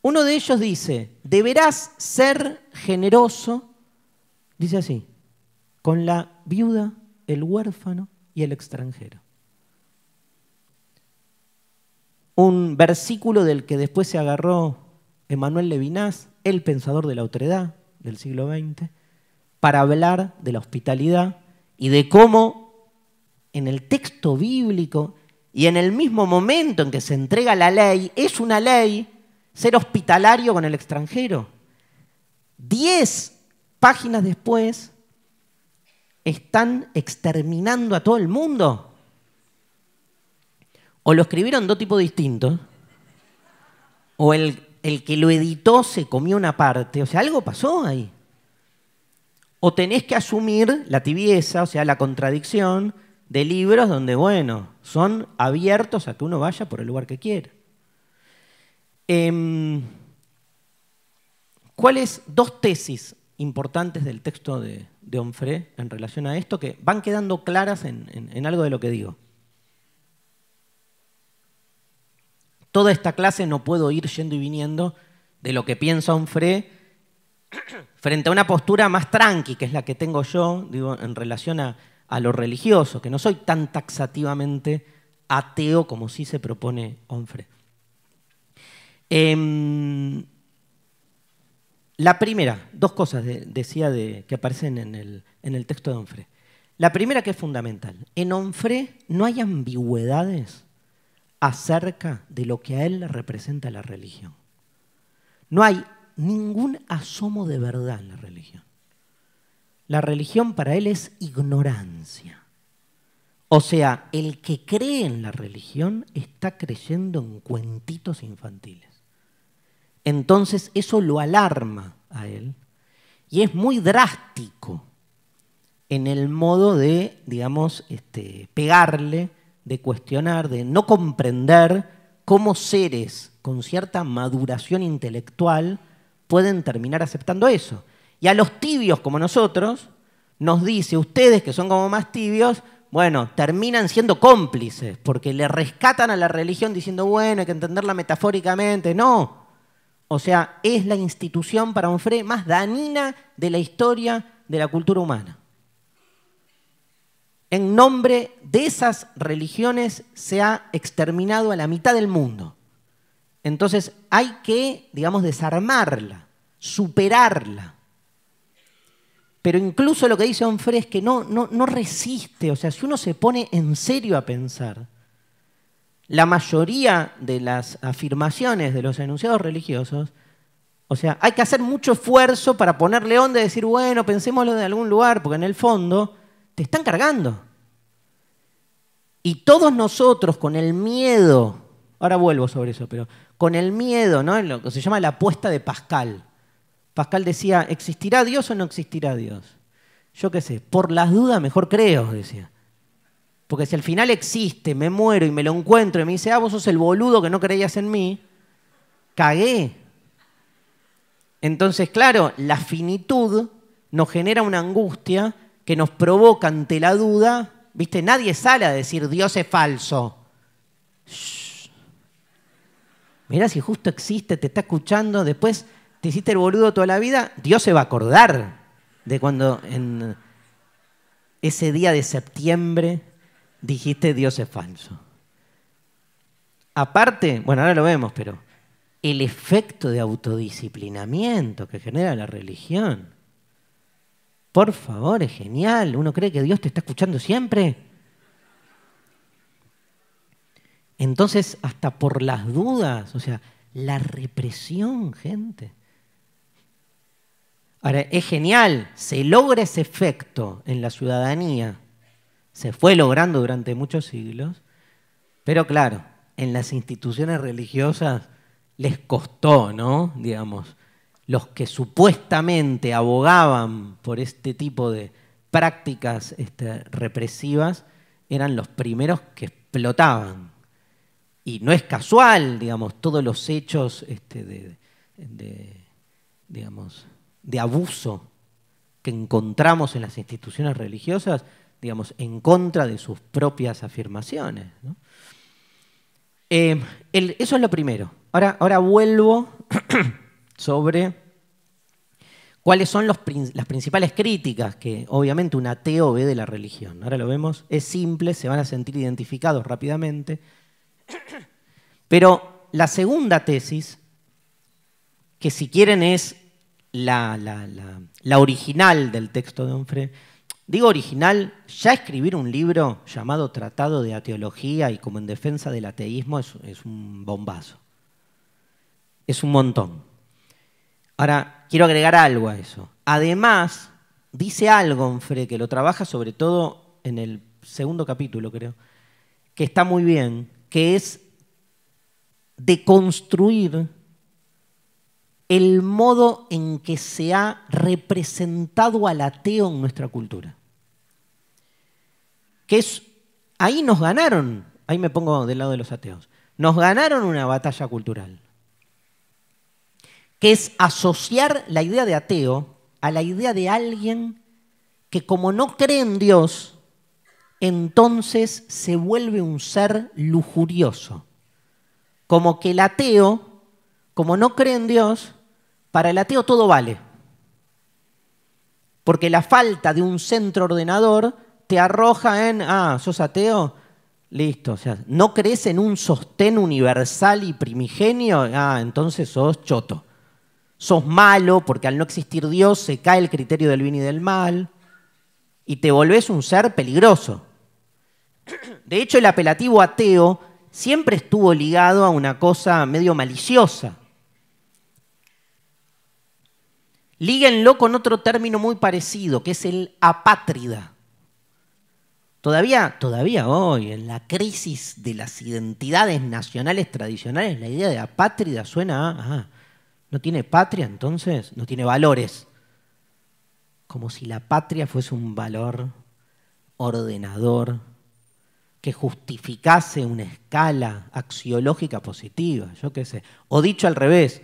Uno de ellos dice, deberás ser generoso, dice así, con la viuda, el huérfano y el extranjero. Un versículo del que después se agarró Emmanuel Levinas, el pensador de la otredad del siglo veinte, para hablar de la hospitalidad y de cómo en el texto bíblico y en el mismo momento en que se entrega la ley, es una ley ser hospitalario con el extranjero. Diez páginas después están exterminando a todo el mundo. O lo escribieron dos tipos distintos, o el, el que lo editó se comió una parte, o sea, algo pasó ahí. O tenés que asumir la tibieza, o sea, la contradicción de libros donde, bueno, son abiertos a que uno vaya por el lugar que quiera. Eh, ¿Cuáles dos tesis importantes del texto de, de Onfray en relación a esto que van quedando claras en, en, en algo de lo que digo? Toda esta clase no puedo ir yendo y viniendo de lo que piensa Onfray frente a una postura más tranqui, que es la que tengo yo, digo, en relación a, a lo religioso, que no soy tan taxativamente ateo como sí se propone Onfray. Eh, la primera, dos cosas de, decía de, que aparecen en el, en el texto de Onfray. La primera, que es fundamental, en Onfray no hay ambigüedades acerca de lo que a él representa la religión. No hay ningún asomo de verdad en la religión. La religión para él es ignorancia. O sea, el que cree en la religión está creyendo en cuentitos infantiles. Entonces eso lo alarma a él y es muy drástico en el modo de, digamos, este, pegarle, de cuestionar, de no comprender cómo seres con cierta maduración intelectual pueden terminar aceptando eso. Y a los tibios como nosotros, nos dice, ustedes que son como más tibios, bueno, terminan siendo cómplices, porque le rescatan a la religión diciendo, bueno, hay que entenderla metafóricamente. No, o sea, es la institución para Onfray más dañina de la historia de la cultura humana. En nombre de esas religiones se ha exterminado a la mitad del mundo. Entonces hay que, digamos, desarmarla, superarla. Pero incluso lo que dice Onfray es que no, no, no resiste. O sea, si uno se pone en serio a pensar, la mayoría de las afirmaciones de los enunciados religiosos, o sea, hay que hacer mucho esfuerzo para ponerle onda y decir, bueno, pensémoslo de algún lugar, porque en el fondo te están cargando. Y todos nosotros con el miedo, ahora vuelvo sobre eso, pero con el miedo, ¿no? Lo que se llama la apuesta de Pascal. Pascal decía, ¿existirá Dios o no existirá Dios? Yo qué sé, por las dudas mejor creo, decía. Porque si al final existe, me muero y me lo encuentro y me dice, ah, vos sos el boludo que no creías en mí, cagué. Entonces, claro, la finitud nos genera una angustia que nos provoca ante la duda, ¿viste? Nadie sale a decir Dios es falso. Shh. Mirá, si justo existe, te está escuchando, después te hiciste el boludo toda la vida, Dios se va a acordar de cuando en ese día de septiembre dijiste Dios es falso. Aparte, bueno, ahora lo vemos, pero el efecto de autodisciplinamiento que genera la religión, por favor, es genial. ¿Uno cree que Dios te está escuchando siempre? Entonces, hasta por las dudas, o sea, la represión, gente. Ahora, es genial, se logra ese efecto en la ciudadanía. Se fue logrando durante muchos siglos, pero claro, en las instituciones religiosas les costó, ¿no? Digamos, los que supuestamente abogaban por este tipo de prácticas este, represivas eran los primeros que explotaban. Y no es casual, digamos, todos los hechos este, de, de, digamos, de abuso que encontramos en las instituciones religiosas, digamos, en contra de sus propias afirmaciones, ¿no? Eh, el, eso es lo primero. Ahora, ahora vuelvo sobre cuáles son los, las principales críticas que obviamente un ateo ve de la religión. Ahora lo vemos, es simple, se van a sentir identificados rápidamente. Pero la segunda tesis, que si quieren es la, la, la, la original del texto de Onfray. Digo original, ya escribir un libro llamado Tratado de Ateología y como en defensa del ateísmo es, es un bombazo. Es un montón. Ahora, quiero agregar algo a eso. Además, dice algo Onfray, que lo trabaja sobre todo en el segundo capítulo, creo, que está muy bien, que es deconstruir el modo en que se ha representado al ateo en nuestra cultura. Que es, ahí nos ganaron, ahí me pongo del lado de los ateos, nos ganaron una batalla cultural, que es asociar la idea de ateo a la idea de alguien que, como no cree en Dios, entonces se vuelve un ser lujurioso. Como que el ateo, como no cree en Dios, para el ateo todo vale. Porque la falta de un centro ordenador te arroja en, ah, ¿sos ateo? Listo, o sea, ¿no crees en un sostén universal y primigenio? Ah, entonces sos choto. Sos malo porque al no existir Dios se cae el criterio del bien y del mal y te volvés un ser peligroso. De hecho, el apelativo ateo siempre estuvo ligado a una cosa medio maliciosa. Líguenlo con otro término muy parecido, que es el apátrida. Todavía, todavía hoy, en la crisis de las identidades nacionales tradicionales, la idea de apátrida suena a, ah, no tiene patria, entonces no tiene valores. Como si la patria fuese un valor ordenador que justificase una escala axiológica positiva, yo qué sé. O dicho al revés,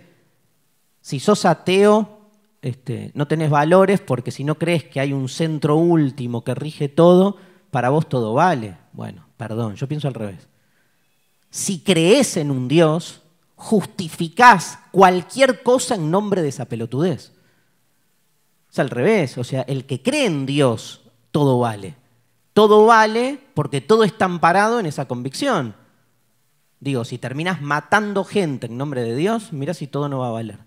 si sos ateo, este, no tenés valores porque si no crees que hay un centro último que rige todo, para vos todo vale. Bueno, perdón, yo pienso al revés. Si crees en un Dios, justificás cualquier cosa en nombre de esa pelotudez. Es al revés, o sea, el que cree en Dios, todo vale. Todo vale porque todo está amparado en esa convicción. Digo, si terminás matando gente en nombre de Dios, mirá si todo no va a valer.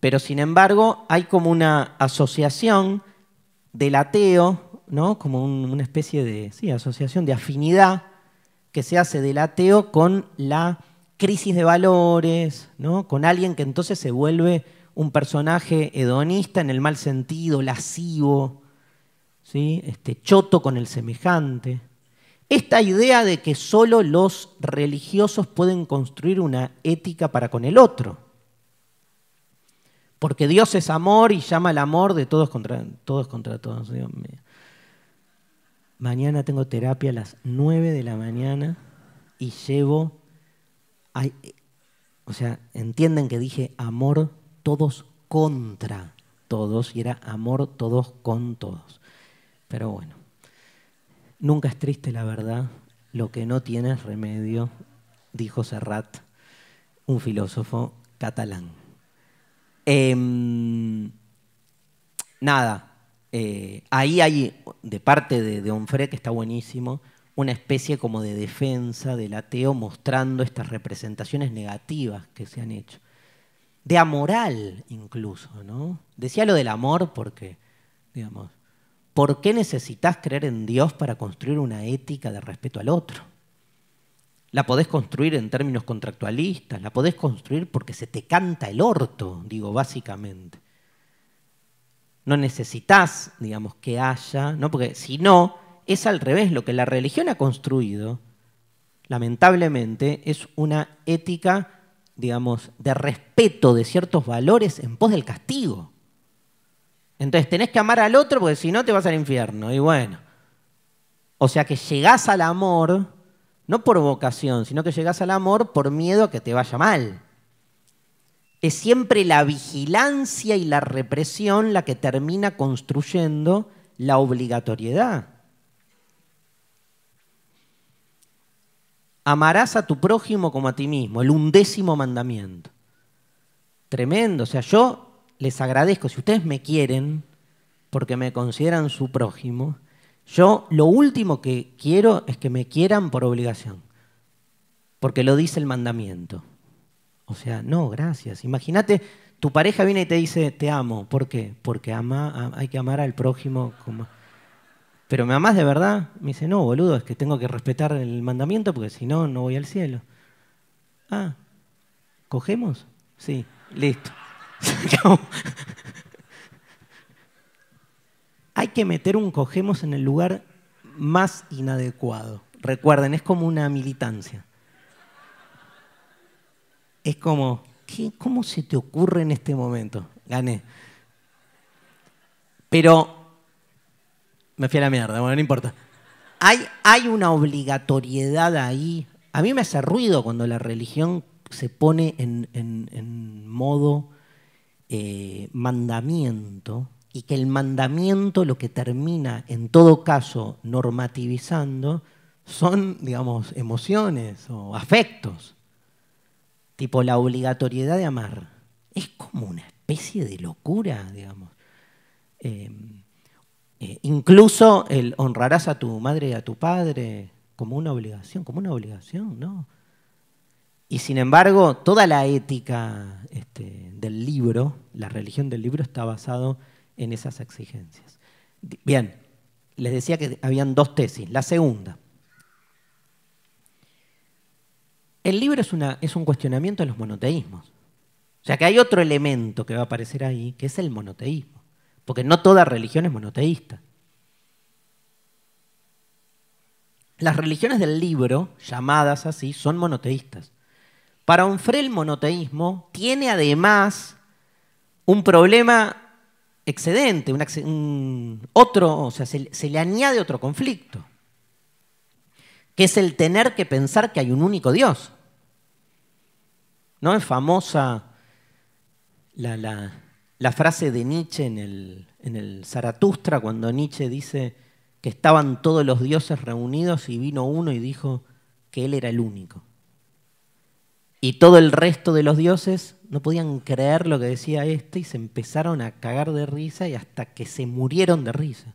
Pero sin embargo, hay como una asociación del ateo, ¿no? Como un, una especie de sí, asociación de afinidad que se hace del ateo con la crisis de valores, ¿no? Con alguien que entonces se vuelve un personaje hedonista en el mal sentido, lascivo, ¿sí? Este, choto con el semejante. Esta idea de que solo los religiosos pueden construir una ética para con el otro. Porque Dios es amor y llama al amor de todos contra todos. Contra todos. Dios mío. Mañana tengo terapia a las nueve de la mañana y llevo... A, o sea, entienden que dije amor todos contra todos y era amor todos con todos. Pero bueno, nunca es triste la verdad, lo que no tiene es remedio, dijo Serrat, un filósofo catalán. Eh, nada, eh, ahí hay, de parte de, de Onfray, que está buenísimo, una especie como de defensa del ateo mostrando estas representaciones negativas que se han hecho. De amoral incluso, ¿no? Decía lo del amor porque, digamos, ¿por qué necesitas creer en Dios para construir una ética de respeto al otro? La podés construir en términos contractualistas, la podés construir porque se te canta el orto, digo, básicamente. No necesitas, digamos, que haya, ¿no? Porque si no, es al revés, lo que la religión ha construido, lamentablemente, es una ética, digamos, de respeto de ciertos valores en pos del castigo. Entonces tenés que amar al otro porque si no te vas al infierno. Y bueno, o sea que llegás al amor, no por vocación, sino que llegás al amor por miedo a que te vaya mal. es siempre la vigilancia y la represión la que termina construyendo la obligatoriedad. Amarás a tu prójimo como a ti mismo, el undécimo mandamiento. Tremendo, o sea, yo les agradezco, si ustedes me quieren porque me consideran su prójimo, yo lo último que quiero es que me quieran por obligación, porque lo dice el mandamiento. O sea, no, gracias. Imagínate, tu pareja viene y te dice, te amo. ¿Por qué? Porque ama, hay que amar al prójimo como... ¿Pero me amás de verdad? Me dice, no, boludo, es que tengo que respetar el mandamiento porque si no, no voy al cielo. Ah, ¿cogemos? Sí, listo. Hay que meter un cogemos en el lugar más inadecuado. Recuerden, es como una militancia. Es como, ¿qué, ¿cómo se te ocurre en este momento? Gané. Pero... me fui a la mierda, bueno, no importa. Hay, hay una obligatoriedad ahí. A mí me hace ruido cuando la religión se pone en, en, en modo eh, mandamiento y que el mandamiento lo que termina, en todo caso, normativizando son, digamos, emociones o afectos. Tipo la obligatoriedad de amar. Es como una especie de locura, digamos. Eh, Eh, incluso el honrarás a tu madre y a tu padre como una obligación, como una obligación, ¿no? Y sin embargo, toda la ética este, del libro, la religión del libro, está basado en esas exigencias. Bien, les decía que habían dos tesis. La segunda. El libro es, una, es un cuestionamiento de los monoteísmos. O sea que hay otro elemento que va a aparecer ahí, que es el monoteísmo. Porque no toda religión es monoteísta. Las religiones del libro, llamadas así, son monoteístas. Para Onfray el monoteísmo tiene además un problema excedente, un, un, otro, o sea, se, se le añade otro conflicto, que es el tener que pensar que hay un único Dios. ¿No? Es famosa la... la La frase de Nietzsche en el, en el Zaratustra, cuando Nietzsche dice que estaban todos los dioses reunidos y vino uno y dijo que él era el único. Y todo el resto de los dioses no podían creer lo que decía este y se empezaron a cagar de risa y hasta que se murieron de risa.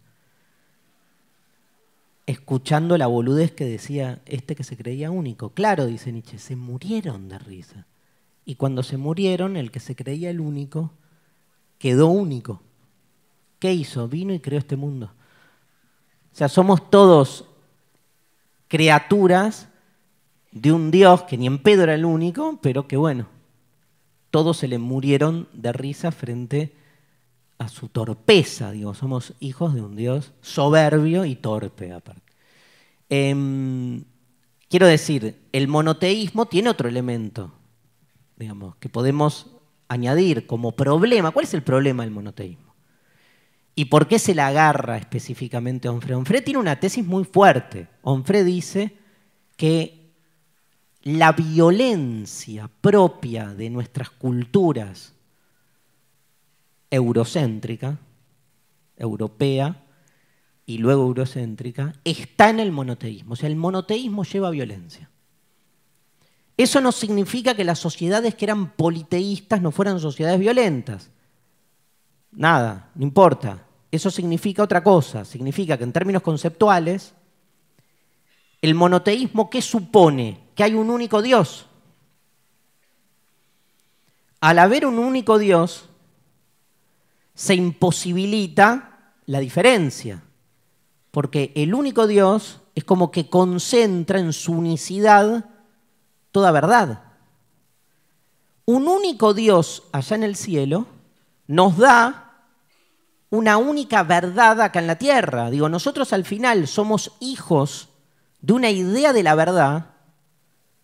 Escuchando la boludez que decía este que se creía único. Claro, dice Nietzsche, se murieron de risa. Y cuando se murieron, el que se creía el único... quedó único. ¿Qué hizo? Vino y creó este mundo. O sea, somos todos criaturas de un Dios que ni en pedo era el único, pero que bueno, todos se le murieron de risa frente a su torpeza. Digo, somos hijos de un Dios soberbio y torpe, aparte. Eh, quiero decir, el monoteísmo tiene otro elemento, digamos, que podemos... añadir como problema. ¿Cuál es el problema del monoteísmo? ¿Y por qué se la agarra específicamente a Onfray? Onfray tiene una tesis muy fuerte. Onfray dice que la violencia propia de nuestras culturas eurocéntrica, europea y luego eurocéntrica, está en el monoteísmo. O sea, el monoteísmo lleva violencia. Eso no significa que las sociedades que eran politeístas no fueran sociedades violentas. Nada, no importa. Eso significa otra cosa. Significa que en términos conceptuales, el monoteísmo, ¿qué supone? Que hay un único Dios. Al haber un único Dios, se imposibilita la diferencia. Porque el único Dios es como que concentra en su unicidad toda verdad. Un único Dios allá en el cielo nos da una única verdad acá en la tierra. Digo, nosotros al final somos hijos de una idea de la verdad,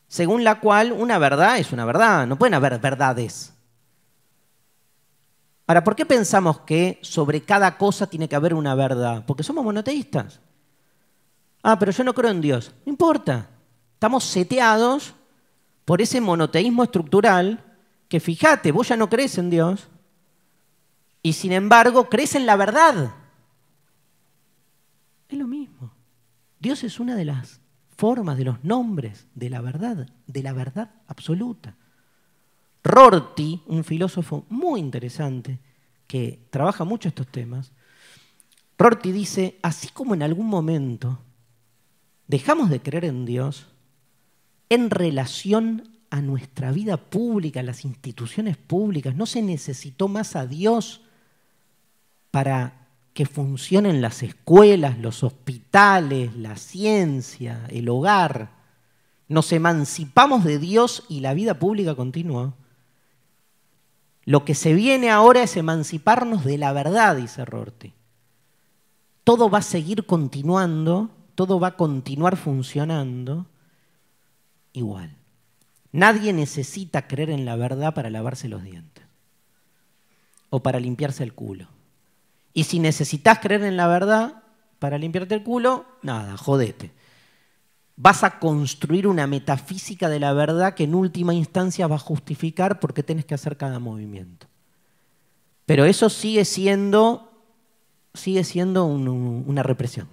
según la cual una verdad es una verdad, no pueden haber verdades. Ahora, ¿por qué pensamos que sobre cada cosa tiene que haber una verdad? Porque somos monoteístas. Ah, pero yo no creo en Dios. No importa. Estamos seteados por ese monoteísmo estructural que fíjate, vos ya no crees en Dios y sin embargo crees en la verdad. Es lo mismo. Dios es una de las formas, de los nombres de la verdad, de la verdad absoluta. Rorty, un filósofo muy interesante que trabaja mucho estos temas, Rorty dice, así como en algún momento dejamos de creer en Dios en relación a nuestra vida pública, a las instituciones públicas, no se necesitó más a Dios para que funcionen las escuelas, los hospitales, la ciencia, el hogar. Nos emancipamos de Dios y la vida pública continuó. Lo que se viene ahora es emanciparnos de la verdad, dice Rorty. Todo va a seguir continuando, todo va a continuar funcionando igual. Nadie necesita creer en la verdad para lavarse los dientes o para limpiarse el culo. Y si necesitas creer en la verdad para limpiarte el culo, nada, jodete. Vas a construir una metafísica de la verdad que en última instancia va a justificar por qué tenés que hacer cada movimiento. Pero eso sigue siendo, sigue siendo un, un, una represión.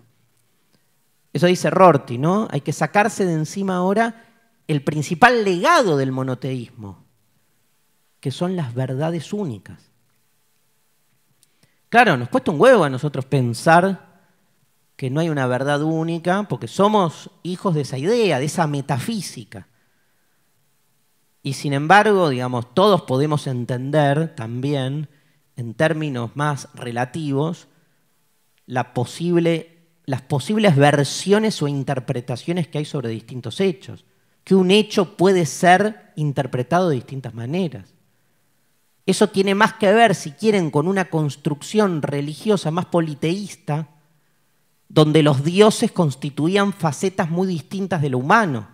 Eso dice Rorty, ¿no? Hay que sacarse de encima ahora el principal legado del monoteísmo, que son las verdades únicas. Claro, nos cuesta un huevo a nosotros pensar que no hay una verdad única, porque somos hijos de esa idea, de esa metafísica. Y sin embargo, digamos, todos podemos entender también, en términos más relativos, la posible, las posibles versiones o interpretaciones que hay sobre distintos hechos. Que un hecho puede ser interpretado de distintas maneras. Eso tiene más que ver, si quieren, con una construcción religiosa más politeísta, donde los dioses constituían facetas muy distintas de lo humano.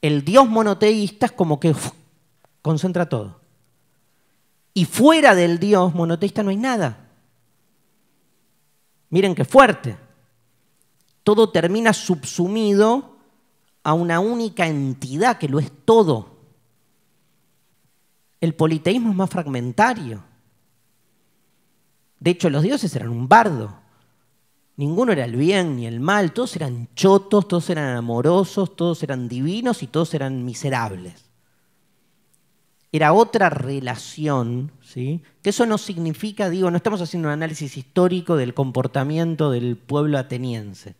El dios monoteísta es como que uf, concentra todo. Y fuera del dios monoteísta no hay nada. Miren qué fuerte. Todo termina subsumido a una única entidad que lo es todo. El politeísmo es más fragmentario. De hecho, los dioses eran un bardo. Ninguno era el bien ni el mal. Todos eran chotos, todos eran amorosos, todos eran divinos y todos eran miserables. Era otra relación, ¿sí? Que eso no significa, digo, no estamos haciendo un análisis histórico del comportamiento del pueblo ateniense.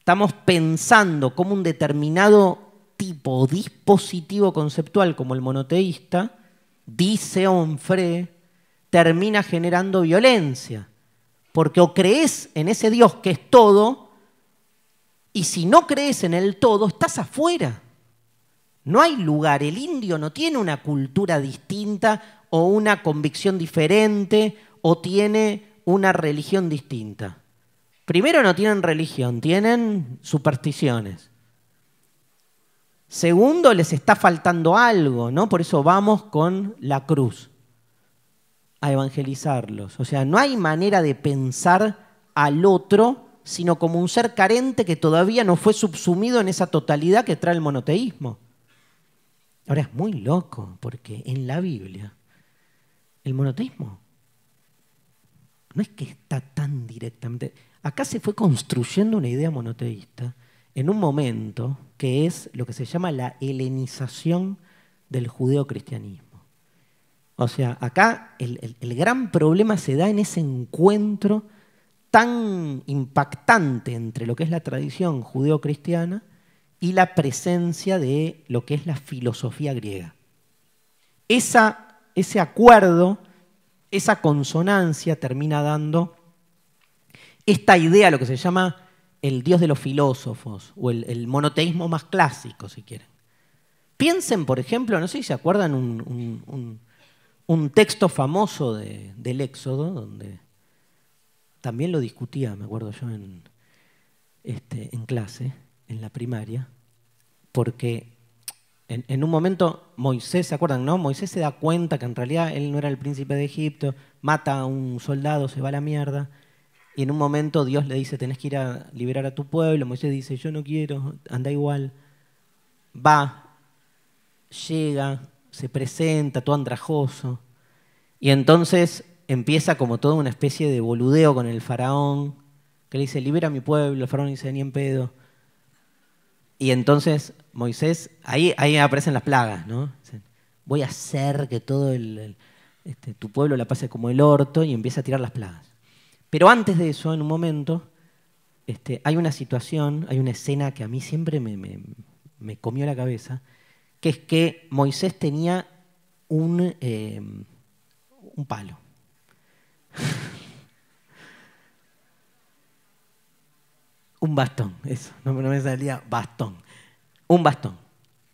Estamos pensando cómo un determinado tipo, dispositivo conceptual como el monoteísta, dice Onfray, termina generando violencia. Porque o crees en ese Dios que es todo, y si no crees en el todo, estás afuera. No hay lugar. El indio no tiene una cultura distinta o una convicción diferente o tiene una religión distinta. Primero no tienen religión, tienen supersticiones. Segundo, les está faltando algo, ¿no? Por eso vamos con la cruz a evangelizarlos. O sea, no hay manera de pensar al otro sino como un ser carente que todavía no fue subsumido en esa totalidad que trae el monoteísmo. Ahora es muy loco porque en la Biblia el monoteísmo no es que está tan directamente... Acá se fue construyendo una idea monoteísta en un momento que es lo que se llama la helenización del judeocristianismo. O sea, acá el, el, el gran problema se da en ese encuentro tan impactante entre lo que es la tradición judeocristiana y la presencia de lo que es la filosofía griega. Esa, ese acuerdo, esa consonancia termina dando esta idea, lo que se llama el dios de los filósofos, o el, el monoteísmo más clásico, si quieren. Piensen, por ejemplo, no sé si se acuerdan un, un, un, un texto famoso de, del Éxodo, donde también lo discutía, me acuerdo yo, en, este, en clase, en la primaria, porque en, en un momento Moisés, ¿se acuerdan? ¿No? Moisés se da cuenta que en realidad él no era el príncipe de Egipto, mata a un soldado, se va a la mierda. Y en un momento Dios le dice, tenés que ir a liberar a tu pueblo. Moisés dice, yo no quiero, anda igual. Va, llega, se presenta, todo andrajoso. Y entonces empieza como toda una especie de boludeo con el faraón, que le dice, libera a mi pueblo. El faraón dice, ni en pedo. Y entonces Moisés, ahí, ahí aparecen las plagas, ¿no? Voy a hacer que todo el, el, este, tu pueblo la pase como el orto, y empieza a tirar las plagas. Pero antes de eso, en un momento, este, hay una situación, hay una escena que a mí siempre me, me, me comió la cabeza, que es que Moisés tenía un, eh, un palo. Un bastón, eso, no, no me salía bastón. Un bastón.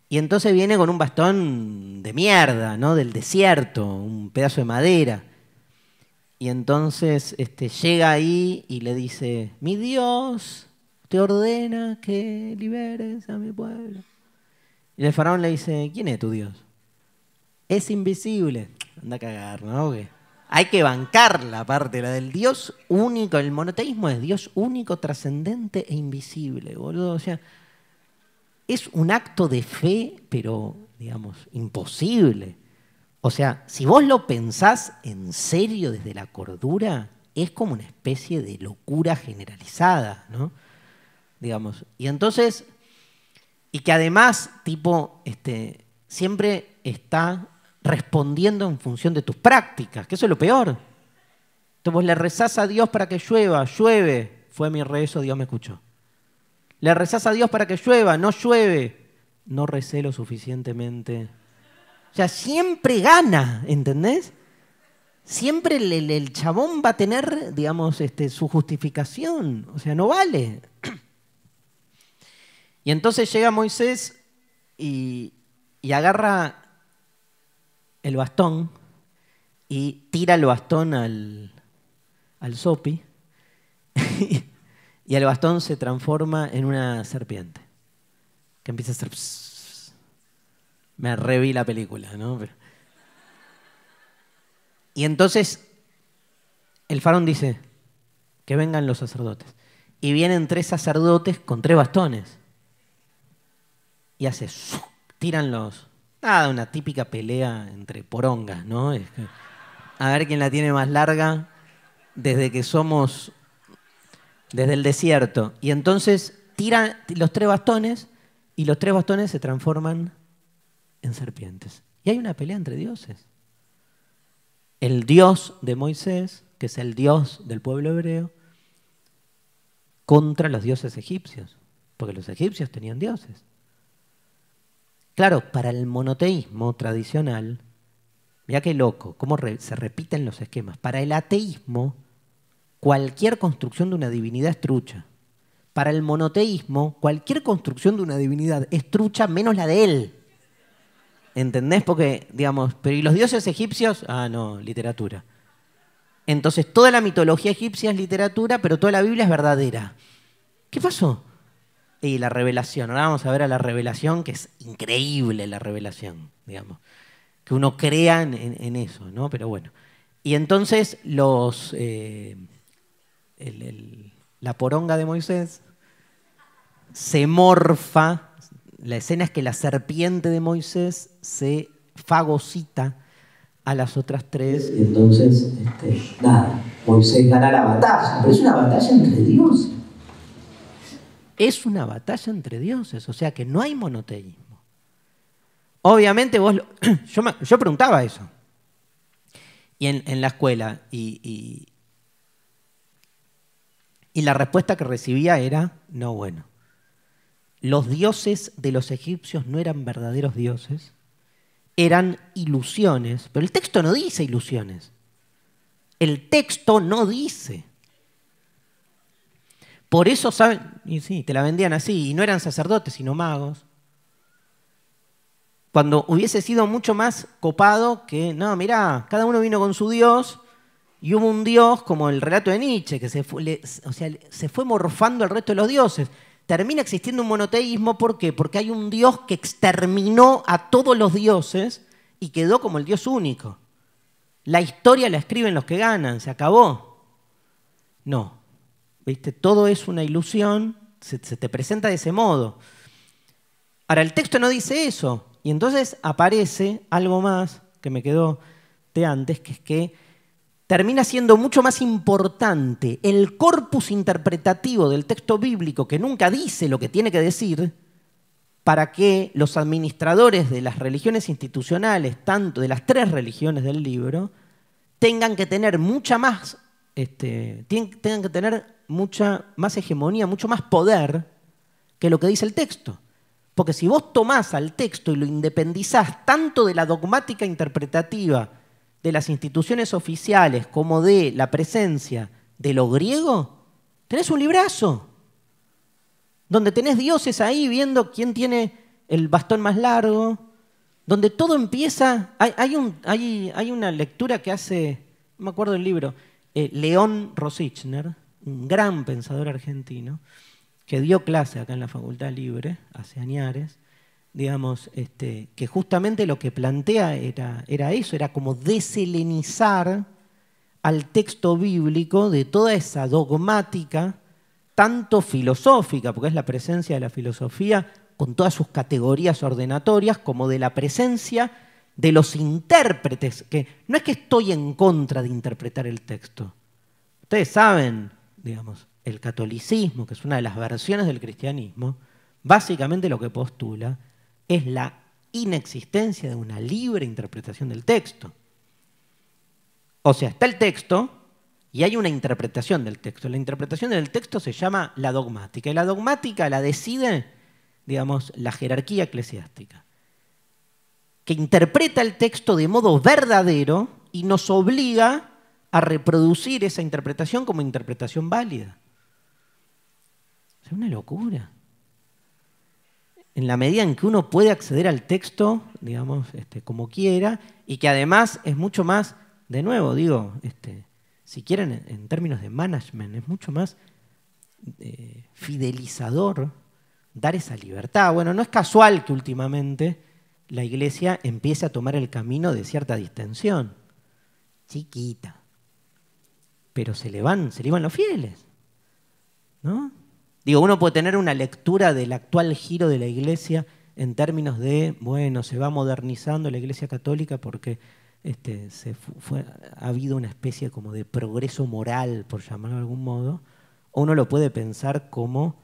Y entonces viene con un bastón de mierda, ¿no? Del desierto, un pedazo de madera. Y entonces este, llega ahí y le dice, mi Dios te ordena que liberes a mi pueblo. Y el faraón le dice, ¿quién es tu Dios? Es invisible. Anda a cagar, ¿no? ¿O qué? Hay que bancar la parte, la del Dios único. El monoteísmo es Dios único, trascendente e invisible, boludo. O sea, es un acto de fe, pero, digamos, imposible. O sea, si vos lo pensás en serio desde la cordura, es como una especie de locura generalizada, ¿no? Digamos, y entonces, y que además, tipo, este, siempre está respondiendo en función de tus prácticas, que eso es lo peor. Entonces vos le rezás a Dios para que llueva, llueve, fue mi rezo, Dios me escuchó. Le rezás a Dios para que llueva, no llueve, no recé lo suficientemente. O sea, siempre gana, ¿entendés? Siempre el, el, el chabón va a tener, digamos, este, su justificación. O sea, no vale. Y entonces llega Moisés y, y agarra el bastón y tira el bastón al, al sopi y el bastón se transforma en una serpiente que empieza a hacer... Pss, me reví la película, ¿no? Pero... Y entonces el faraón dice que vengan los sacerdotes. Y vienen tres sacerdotes con tres bastones. Y hace... Su, tiran los... Nada, una típica pelea entre porongas, ¿no? Es que, a ver quién la tiene más larga desde que somos, desde el desierto. Y entonces tiran los tres bastones y los tres bastones se transforman en serpientes. Y hay una pelea entre dioses. El Dios de Moisés, que es el Dios del pueblo hebreo, contra los dioses egipcios, porque los egipcios tenían dioses. Claro, para el monoteísmo tradicional, mirá qué loco, cómo re, se repiten los esquemas. Para el ateísmo, cualquier construcción de una divinidad es trucha. Para el monoteísmo, cualquier construcción de una divinidad es trucha menos la de él. ¿Entendés? Porque, digamos, pero ¿y los dioses egipcios? Ah, no, literatura. Entonces, toda la mitología egipcia es literatura, pero toda la Biblia es verdadera. ¿Qué pasó? Y la revelación, ahora vamos a ver a la revelación, que es increíble la revelación, digamos, que uno crea en, en eso, ¿no? Pero bueno. Y entonces los eh, el, el, la poronga de Moisés se morfa, la escena es que la serpiente de Moisés se fagocita a las otras tres. Entonces, este, nada, Moisés gana la batalla, pero es una batalla entre dioses. Es una batalla entre dioses, o sea que no hay monoteísmo. Obviamente vos... Lo, yo, me, yo preguntaba eso. Y en, en la escuela. Y, y, y la respuesta que recibía era, no, bueno. Los dioses de los egipcios no eran verdaderos dioses, eran ilusiones. Pero el texto no dice ilusiones. El texto no dice... Por eso, ¿saben? Y sí, te la vendían así, y no eran sacerdotes, sino magos. Cuando hubiese sido mucho más copado que, no, mirá, cada uno vino con su Dios, y hubo un Dios, como el relato de Nietzsche, que se fue, le, o sea, se fue morfando al resto de los dioses. Termina existiendo un monoteísmo, ¿por qué? Porque hay un Dios que exterminó a todos los dioses y quedó como el Dios único. La historia la escriben los que ganan, se acabó. No. ¿Viste? Todo es una ilusión, se, se te presenta de ese modo. Ahora, el texto no dice eso. Y entonces aparece algo más que me quedó de antes, que es que termina siendo mucho más importante el corpus interpretativo del texto bíblico, que nunca dice lo que tiene que decir, para que los administradores de las religiones institucionales, tanto de las tres religiones del libro, tengan que tener mucha más, este, tengan que tener mucha más hegemonía, mucho más poder que lo que dice el texto. Porque si vos tomás al texto y lo independizás tanto de la dogmática interpretativa de las instituciones oficiales como de la presencia de lo griego, tenés un librazo donde tenés dioses ahí viendo quién tiene el bastón más largo, donde todo empieza... Hay, hay, un, hay, hay una lectura que hace, no me acuerdo del libro, eh, León Rosichner, un gran pensador argentino, que dio clase acá en la Facultad Libre, hace añares, digamos, este, que justamente lo que plantea era, era eso, era como deshelenizar al texto bíblico de toda esa dogmática, tanto filosófica, porque es la presencia de la filosofía con todas sus categorías ordenatorias, como de la presencia de los intérpretes, que no es que estoy en contra de interpretar el texto. Ustedes saben, digamos, el catolicismo, que es una de las versiones del cristianismo, básicamente lo que postula es la inexistencia de una libre interpretación del texto. O sea, está el texto y hay una interpretación del texto. La interpretación del texto se llama la dogmática. Y la dogmática la decide, digamos, la jerarquía eclesiástica, que interpreta el texto de modo verdadero y nos obliga a reproducir esa interpretación como interpretación válida. Es una locura. En la medida en que uno puede acceder al texto, digamos, este, como quiera, y que además es mucho más, de nuevo, digo, este, si quieren, en términos de management, es mucho más eh, fidelizador dar esa libertad. Bueno, no es casual que últimamente la Iglesia empiece a tomar el camino de cierta distensión. Chiquita. Pero se le van, se le van los fieles, ¿no? Digo, uno puede tener una lectura del actual giro de la Iglesia en términos de, bueno, se va modernizando la Iglesia Católica porque este, se fue, ha habido una especie como de progreso moral, por llamarlo de algún modo, o uno lo puede pensar como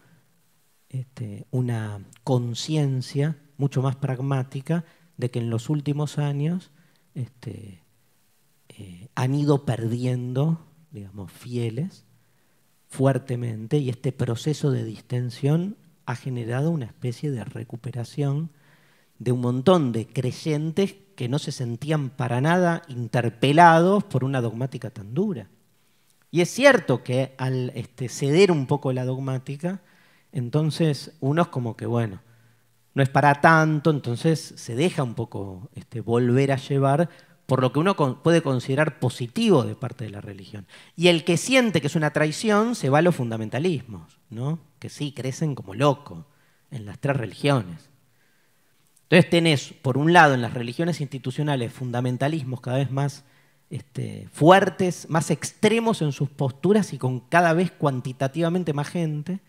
este, una conciencia mucho más pragmática de que en los últimos años este, eh, han ido perdiendo, digamos, fieles fuertemente, y este proceso de distensión ha generado una especie de recuperación de un montón de creyentes que no se sentían para nada interpelados por una dogmática tan dura. Y es cierto que al este, ceder un poco la dogmática, entonces uno es como que, bueno, no es para tanto, entonces se deja un poco este, volver a llevar por lo que uno puede considerar positivo de parte de la religión. Y el que siente que es una traición se va a los fundamentalismos, ¿no? Que sí, crecen como locos en las tres religiones. Entonces tenés, por un lado, en las religiones institucionales, fundamentalismos cada vez más este, fuertes, más extremos en sus posturas y con cada vez cuantitativamente más gente.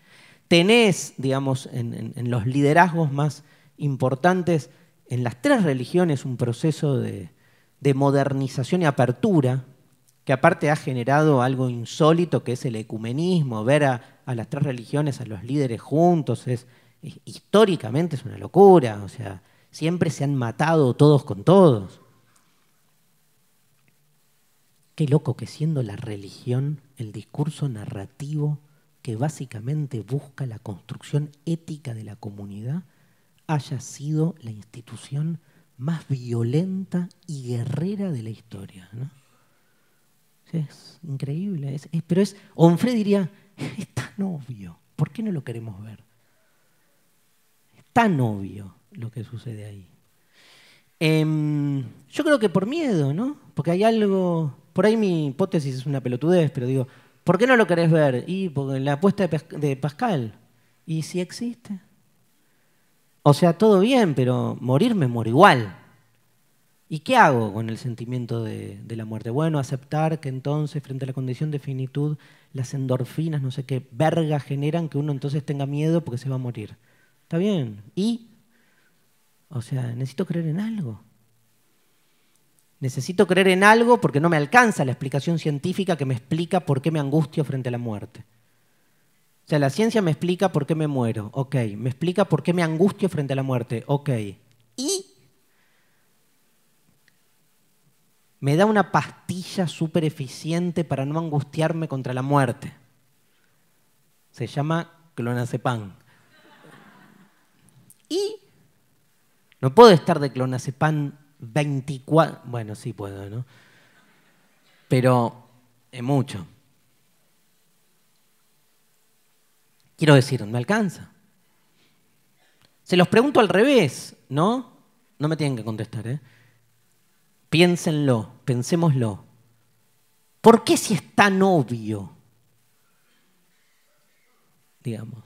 Tenés, digamos, en, en, en los liderazgos más importantes, en las tres religiones, un proceso de... de modernización y apertura, que aparte ha generado algo insólito que es el ecumenismo. Ver a, a las tres religiones, a los líderes juntos, es, es, históricamente es una locura. O sea, siempre se han matado todos con todos. Qué loco que siendo la religión el discurso narrativo que básicamente busca la construcción ética de la comunidad haya sido la institución más violenta y guerrera de la historia, ¿no? Es increíble, es, es, pero es, Onfray diría, es tan obvio, ¿por qué no lo queremos ver? Es tan obvio lo que sucede ahí. Eh, yo creo que por miedo, ¿no? Porque hay algo, por ahí mi hipótesis es una pelotudez, pero digo, ¿por qué no lo querés ver? Y porque la apuesta de, Pas- de Pascal, ¿y si existe? O sea, todo bien, pero morir me muero igual. ¿Y qué hago con el sentimiento de, de la muerte? Bueno, aceptar que entonces, frente a la condición de finitud, las endorfinas, no sé qué, verga generan que uno entonces tenga miedo porque se va a morir. Está bien. ¿Y? O sea, necesito creer en algo. Necesito creer en algo porque no me alcanza la explicación científica que me explica por qué me angustio frente a la muerte. O sea, la ciencia me explica por qué me muero. Ok. Me explica por qué me angustio frente a la muerte. Ok. Y me da una pastilla súper eficiente para no angustiarme contra la muerte. Se llama clonazepam. Y no puedo estar de clonazepam veinticuatro... Bueno, sí puedo, ¿no? Pero es mucho. Quiero decir, no me alcanza. Se los pregunto al revés, ¿no? No me tienen que contestar, ¿eh? Piénsenlo, pensémoslo. ¿Por qué si es tan obvio, digamos,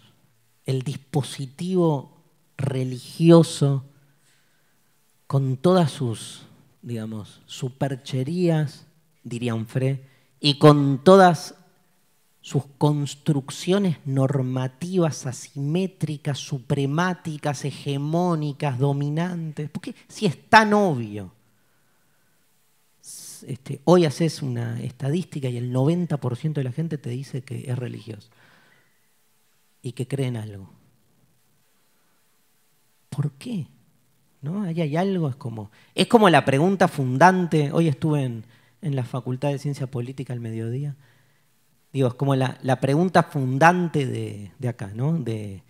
el dispositivo religioso con todas sus, digamos, supercherías, diría Onfray, y con todas sus construcciones normativas asimétricas, supremáticas, hegemónicas, dominantes? Porque si es tan obvio, este, hoy haces una estadística y el noventa por ciento de la gente te dice que es religioso y que cree en algo. ¿Por qué? ¿No? Ahí hay algo, es como, es como la pregunta fundante. Hoy estuve en, en la Facultad de Ciencia Política al mediodía. Digo, es como la, la pregunta fundante de, de acá, ¿no? De,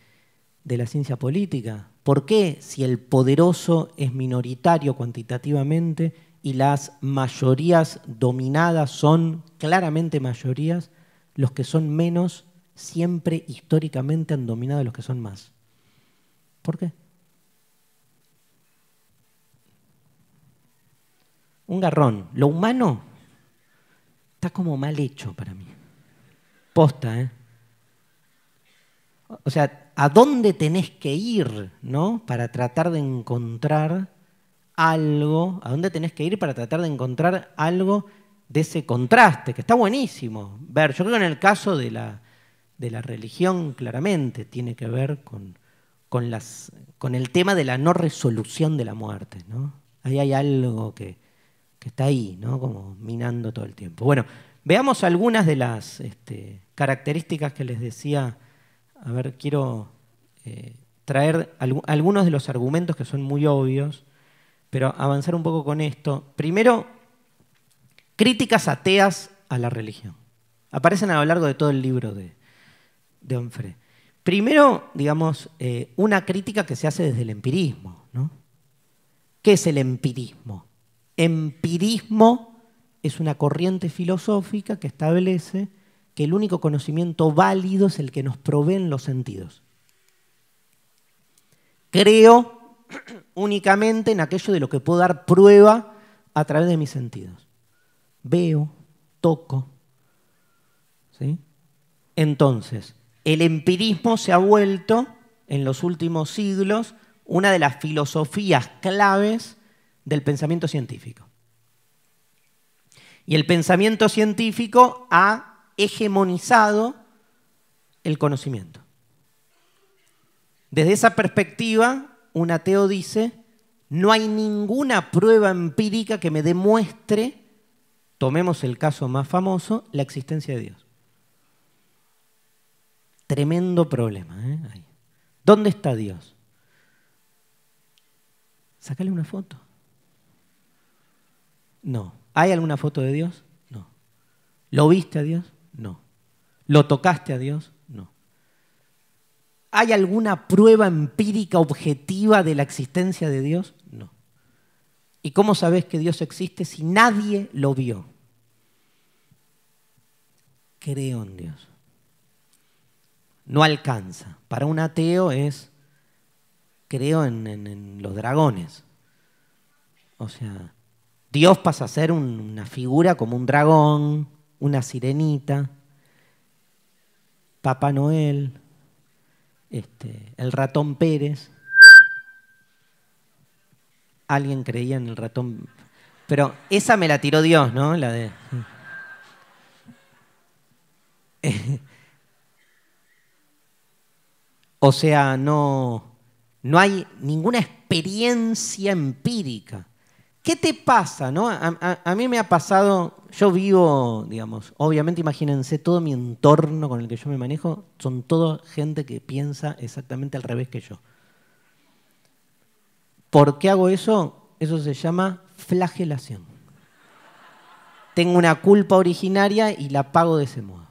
de la ciencia política. ¿Por qué si el poderoso es minoritario cuantitativamente y las mayorías dominadas son claramente mayorías, los que son menos siempre históricamente han dominado a los que son más? ¿Por qué? Un garrón. Lo humano está como mal hecho para mí. Posta, ¿eh? O sea, ¿a dónde tenés que ir, no? Para tratar de encontrar algo, ¿a dónde tenés que ir para tratar de encontrar algo de ese contraste? Que está buenísimo. Ver, yo creo que en el caso de la, de la religión, claramente, tiene que ver con, con, las, con el tema de la no resolución de la muerte, ¿no? Ahí hay algo que, que está ahí, ¿no? Como minando todo el tiempo. Bueno, veamos algunas de las este, características que les decía. A ver, quiero eh, traer al, algunos de los argumentos que son muy obvios, pero avanzar un poco con esto. Primero, críticas ateas a la religión. Aparecen a lo largo de todo el libro de, de Onfray. Primero, digamos, eh, una crítica que se hace desde el empirismo, ¿no? ¿Qué es el empirismo? Empirismo es una corriente filosófica que establece que el único conocimiento válido es el que nos proveen los sentidos. Creo únicamente en aquello de lo que puedo dar prueba a través de mis sentidos. Veo, toco. ¿Sí? Entonces, el empirismo se ha vuelto, en los últimos siglos, una de las filosofías claves del pensamiento científico. Y el pensamiento científico ha hegemonizado el conocimiento. Desde esa perspectiva, un ateo dice, no hay ninguna prueba empírica que me demuestre, tomemos el caso más famoso, la existencia de Dios. Tremendo problema, ¿eh? Ahí. ¿Dónde está Dios? Sácale una foto. No. ¿Hay alguna foto de Dios? No. ¿Lo viste a Dios? No. ¿Lo tocaste a Dios? No. ¿Hay alguna prueba empírica objetiva de la existencia de Dios? No. ¿Y cómo sabés que Dios existe si nadie lo vio? Creo en Dios. No alcanza. Para un ateo es, creo en, en, en los dragones. O sea, Dios pasa a ser un, una figura como un dragón, una sirenita, Papá Noel, este, el ratón Pérez. Alguien creía en el ratón, pero esa me la tiró Dios, ¿no? La de... O sea, no, no hay ninguna experiencia empírica. ¿Qué te pasa? ¿No? A, a, a mí me ha pasado, yo vivo, digamos, obviamente imagínense todo mi entorno con el que yo me manejo, son todo gente que piensa exactamente al revés que yo. ¿Por qué hago eso? Eso se llama flagelación. Tengo una culpa originaria y la pago de ese modo.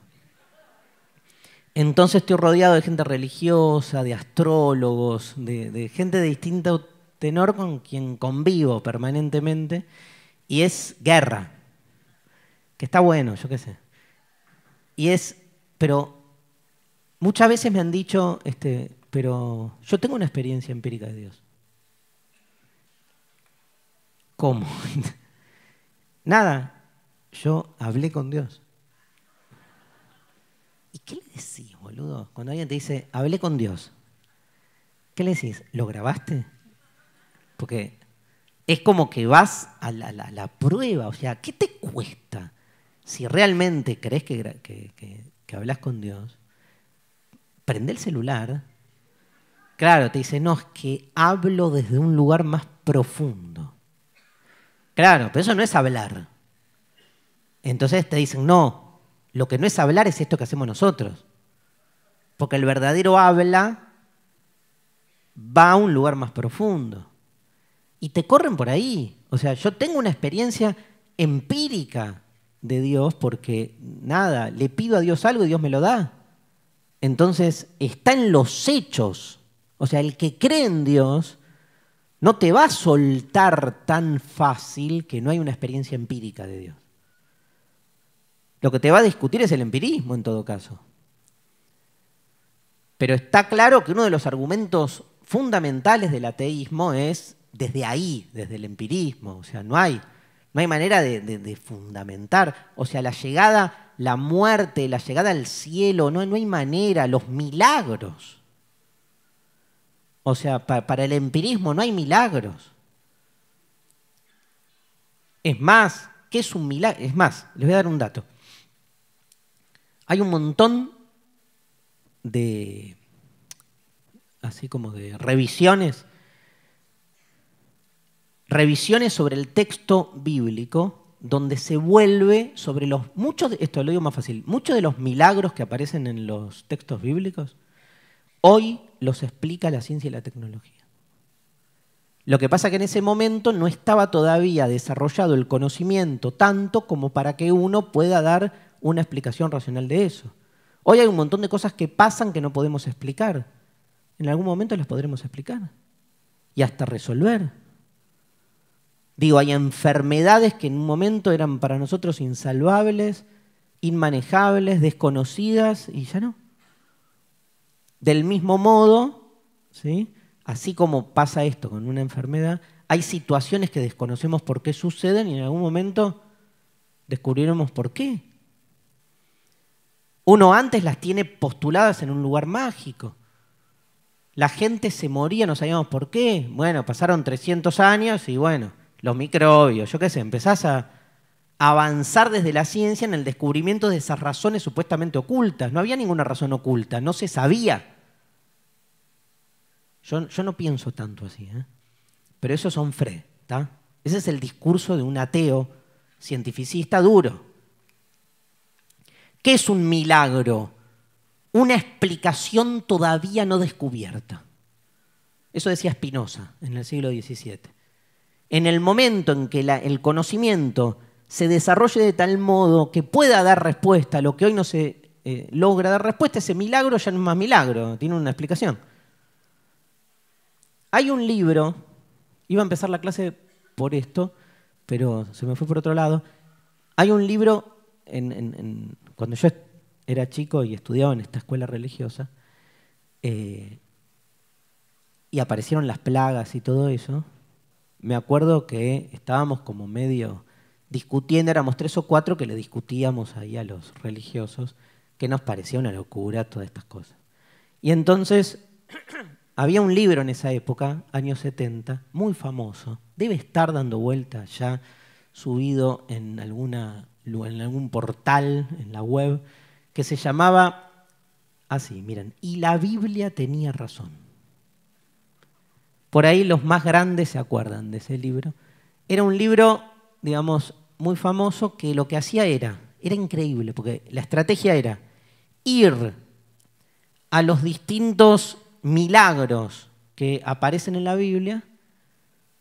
Entonces estoy rodeado de gente religiosa, de astrólogos, de, de gente de distinto tenor con quien convivo permanentemente, y es guerra, que está bueno, yo qué sé. Y es, pero muchas veces me han dicho, este, pero yo tengo una experiencia empírica de Dios. ¿Cómo? Nada, yo hablé con Dios. ¿Y qué le decís, boludo? Cuando alguien te dice, hablé con Dios, ¿qué le decís? ¿Lo grabaste? Porque es como que vas a la, la, la prueba, o sea, ¿qué te cuesta? Si realmente crees que, que, que, que hablas con Dios, prende el celular. Claro, te dice, no, es que hablo desde un lugar más profundo. Claro, pero eso no es hablar. Entonces te dicen, no, lo que no es hablar es esto que hacemos nosotros. Porque el verdadero habla va a un lugar más profundo. Y te corren por ahí. O sea, yo tengo una experiencia empírica de Dios porque, nada, le pido a Dios algo y Dios me lo da. Entonces, está en los hechos. O sea, el que cree en Dios no te va a soltar tan fácil que no hay una experiencia empírica de Dios. Lo que te va a discutir es el empirismo, en todo caso. Pero está claro que uno de los argumentos fundamentales del ateísmo es desde ahí, desde el empirismo, o sea, no hay, no hay manera de, de, de fundamentar, o sea, la llegada, la muerte, la llegada al cielo, no, no hay manera, los milagros. O sea, pa, para el empirismo no hay milagros. Es más, ¿qué es un milagro? Es más, les voy a dar un dato. Hay un montón de, así como de revisiones, revisiones sobre el texto bíblico donde se vuelve sobre los muchos, esto lo digo más fácil, muchos de los milagros que aparecen en los textos bíblicos hoy los explica la ciencia y la tecnología. Lo que pasa es que en ese momento no estaba todavía desarrollado el conocimiento tanto como para que uno pueda dar una explicación racional de eso. Hoy hay un montón de cosas que pasan que no podemos explicar. En algún momento las podremos explicar y hasta resolver. Digo, hay enfermedades que en un momento eran para nosotros insalvables, inmanejables, desconocidas, y ya no. Del mismo modo, ¿sí? Así como pasa esto con una enfermedad, hay situaciones que desconocemos por qué suceden y en algún momento descubriremos por qué. Uno antes las tiene postuladas en un lugar mágico. La gente se moría, no sabíamos por qué. Bueno, pasaron trescientos años y bueno, los microbios, yo qué sé, empezás a avanzar desde la ciencia en el descubrimiento de esas razones supuestamente ocultas. No había ninguna razón oculta, no se sabía. Yo, yo no pienso tanto así, ¿eh? Pero eso es Onfray, ¿está? Ese es el discurso de un ateo cientificista duro. ¿Qué es un milagro? Una explicación todavía no descubierta. Eso decía Spinoza en el siglo diecisiete. En el momento en que la, el conocimiento se desarrolle de tal modo que pueda dar respuesta a lo que hoy no se eh, logra dar respuesta, ese milagro ya no es más milagro, tiene una explicación. Hay un libro, iba a empezar la clase por esto, pero se me fue por otro lado. Hay un libro, en, en, en, cuando yo era chico y estudiaba en esta escuela religiosa, eh, y aparecieron las plagas y todo eso. Me acuerdo que estábamos como medio discutiendo, éramos tres o cuatro que le discutíamos ahí a los religiosos, que nos parecía una locura todas estas cosas. Y entonces había un libro en esa época, años setenta, muy famoso, debe estar dando vuelta ya, subido en, alguna, en algún portal, en la web, que se llamaba así, miren, y la Biblia tenía razón. Por ahí los más grandes se acuerdan de ese libro. Era un libro, digamos, muy famoso, que lo que hacía era, era increíble, porque la estrategia era ir a los distintos milagros que aparecen en la Biblia.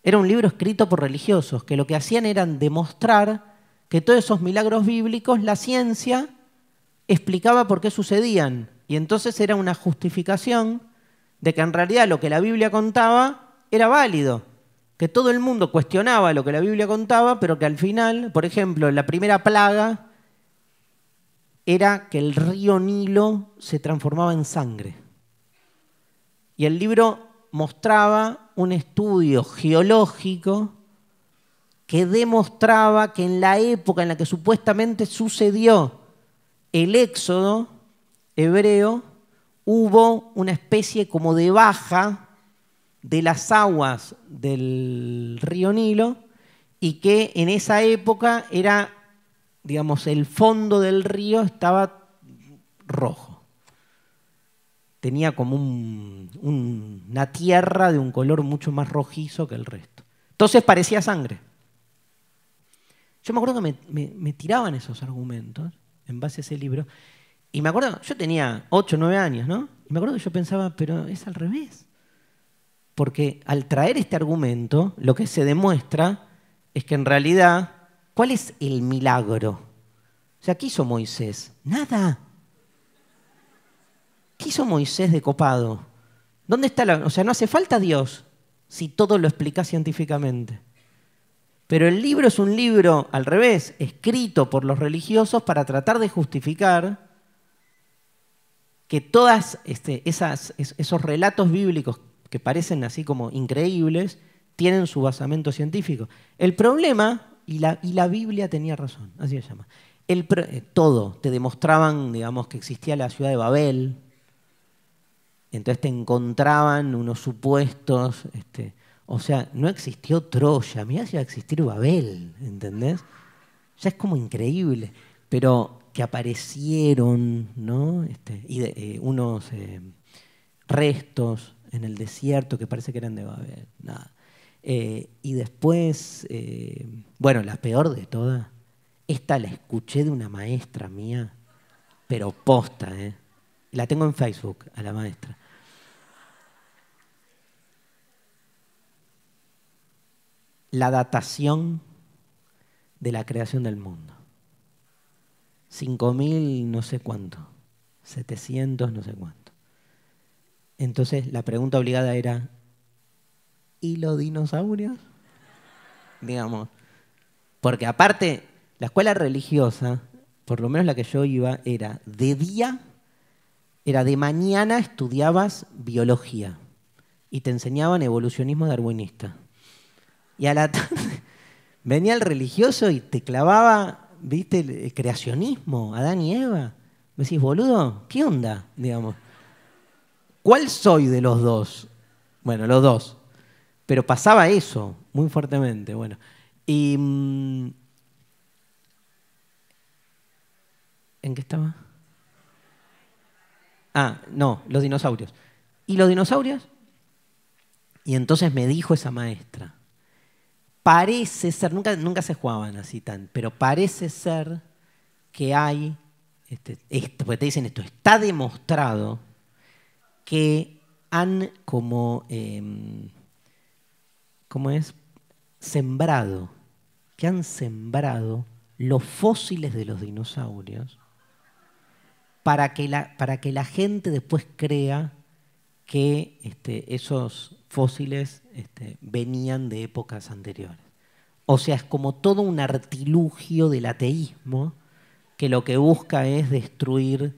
Era un libro escrito por religiosos, que lo que hacían era demostrar que todos esos milagros bíblicos la ciencia explicaba por qué sucedían. Y entonces era una justificación de que en realidad lo que la Biblia contaba era válido, que todo el mundo cuestionaba lo que la Biblia contaba, pero que al final, por ejemplo, la primera plaga era que el río Nilo se transformaba en sangre. Y el libro mostraba un estudio geológico que demostraba que en la época en la que supuestamente sucedió el éxodo hebreo, hubo una especie como de baja de las aguas del río Nilo, y que en esa época era, digamos, el fondo del río estaba rojo. Tenía como un, un, una tierra de un color mucho más rojizo que el resto. Entonces parecía sangre. Yo me acuerdo que me, me, me tiraban esos argumentos en base a ese libro. Y me acuerdo, yo tenía ocho o nueve años, ¿no? Y me acuerdo que yo pensaba, pero es al revés. Porque al traer este argumento, lo que se demuestra es que en realidad, ¿cuál es el milagro? O sea, ¿qué hizo Moisés? Nada. ¿Qué hizo Moisés de copado? ¿Dónde está la...? O sea, no hace falta Dios si todo lo explicás científicamente. Pero el libro es un libro, al revés, escrito por los religiosos para tratar de justificar que todas este, esas, esos relatos bíblicos que parecen así como increíbles tienen su basamento científico. El problema, y la, y la Biblia tenía razón, así se llama, el pro, eh, todo, te demostraban, digamos, que existía la ciudad de Babel, entonces te encontraban unos supuestos, este, o sea, no existió Troya, mirá si iba a existir Babel, ¿entendés? Ya es como increíble, pero... que aparecieron, ¿no? Este, y de, eh, unos eh, restos en el desierto que parece que eran de Babel. Nada. Eh, y después, eh, bueno, la peor de todas, esta la escuché de una maestra mía, pero posta, ¿eh? La tengo en Facebook, a la maestra. La datación de la creación del mundo. cinco mil no sé cuánto, setecientos no sé cuánto. Entonces la pregunta obligada era, ¿y los dinosaurios? Digamos, porque aparte la escuela religiosa, por lo menos la que yo iba, era de día, era de mañana estudiabas biología y te enseñaban evolucionismo darwinista. Y a la tarde venía el religioso y te clavaba... ¿Viste? El creacionismo, Adán y Eva. Me decís, boludo, ¿qué onda? Digamos, ¿cuál soy de los dos? Bueno, los dos. Pero pasaba eso muy fuertemente. Bueno, y, ¿en qué estaba? Ah, no, los dinosaurios. ¿Y los dinosaurios? Y entonces me dijo esa maestra, parece ser, nunca, nunca se jugaban así tan, pero parece ser que hay, este, esto, porque te dicen esto, está demostrado que han como, eh, ¿cómo es? Sembrado, que han sembrado los fósiles de los dinosaurios para que la, para que la gente después crea que este, esos fósiles este, venían de épocas anteriores. O sea, es como todo un artilugio del ateísmo que lo que busca es destruir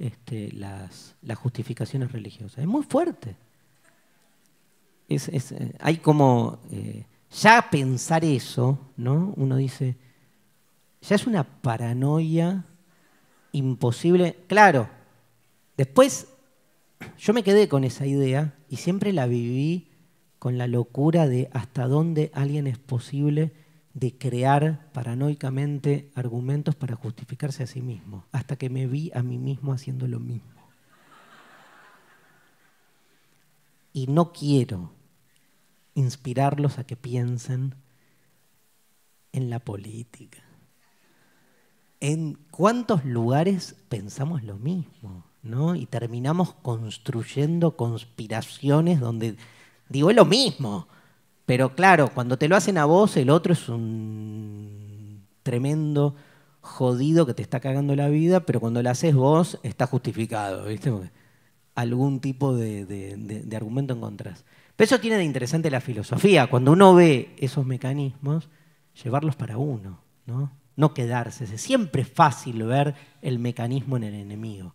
este, las, las justificaciones religiosas. Es muy fuerte. Es, es, hay como... Eh, ya pensar eso, ¿no? Uno dice, ya es una paranoia imposible. Claro, después... Yo me quedé con esa idea y siempre la viví con la locura de hasta dónde alguien es posible de crear paranoicamente argumentos para justificarse a sí mismo, hasta que me vi a mí mismo haciendo lo mismo. Y no quiero inspirarlos a que piensen en la política. ¿En cuántos lugares pensamos lo mismo, ¿no? Y terminamos construyendo conspiraciones donde, digo, es lo mismo, pero claro, cuando te lo hacen a vos, el otro es un tremendo jodido que te está cagando la vida, pero cuando lo haces vos, está justificado, ¿viste? Porque algún tipo de, de, de, de argumento encontrás. Pero eso tiene de interesante la filosofía, cuando uno ve esos mecanismos, llevarlos para uno, ¿no? No quedarse. Siempre es fácil ver el mecanismo en el enemigo.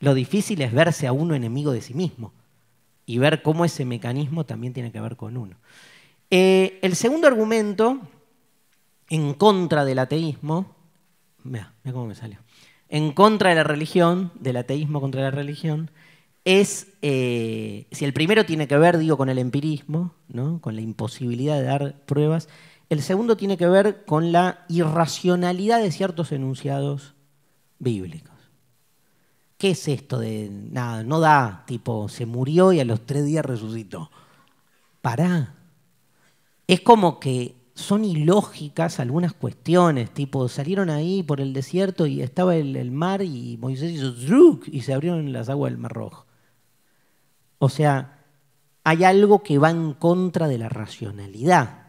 Lo difícil es verse a uno enemigo de sí mismo y ver cómo ese mecanismo también tiene que ver con uno. Eh, el segundo argumento en contra del ateísmo, mira, mira cómo me salió, en contra de la religión, del ateísmo contra la religión, es, eh, si el primero tiene que ver, digo, con el empirismo, ¿no? Con la imposibilidad de dar pruebas, el segundo tiene que ver con la irracionalidad de ciertos enunciados bíblicos. ¿Qué es esto de nada? No da, tipo, se murió y a los tres días resucitó. Pará. Es como que son ilógicas algunas cuestiones, tipo, salieron ahí por el desierto y estaba el, el mar y Moisés hizo ¡zruk! Y se abrieron las aguas del Mar Rojo. O sea, hay algo que va en contra de la racionalidad.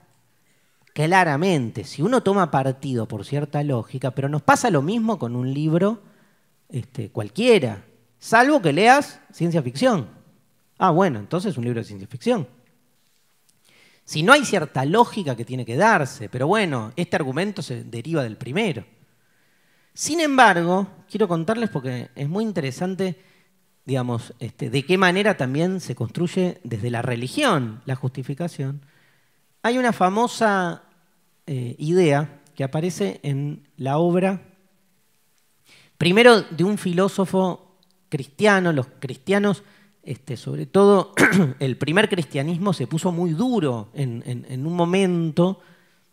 Claramente, si uno toma partido por cierta lógica, pero nos pasa lo mismo con un libro este, cualquiera, salvo que leas ciencia ficción. Ah, bueno, entonces un libro de ciencia ficción. Si no hay cierta lógica que tiene que darse, pero bueno, este argumento se deriva del primero. Sin embargo, quiero contarles porque es muy interesante, digamos, este, de qué manera también se construye desde la religión la justificación. Hay una famosa eh, idea que aparece en la obra, primero de un filósofo cristiano. Los cristianos, este, sobre todo el primer cristianismo se puso muy duro en, en, en un momento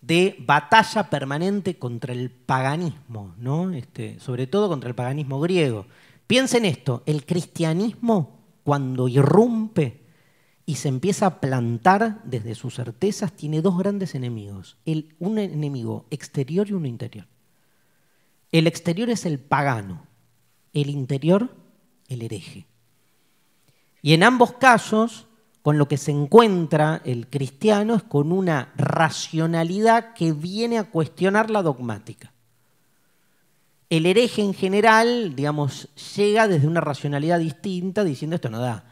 de batalla permanente contra el paganismo, ¿no? Este, sobre todo contra el paganismo griego. Piensen esto, el cristianismo cuando irrumpe y se empieza a plantar desde sus certezas, tiene dos grandes enemigos. El, un enemigo exterior y uno interior. El exterior es el pagano, el interior, el hereje. Y en ambos casos, con lo que se encuentra el cristiano es con una racionalidad que viene a cuestionar la dogmática. El hereje en general, digamos, llega desde una racionalidad distinta diciendo esto no da.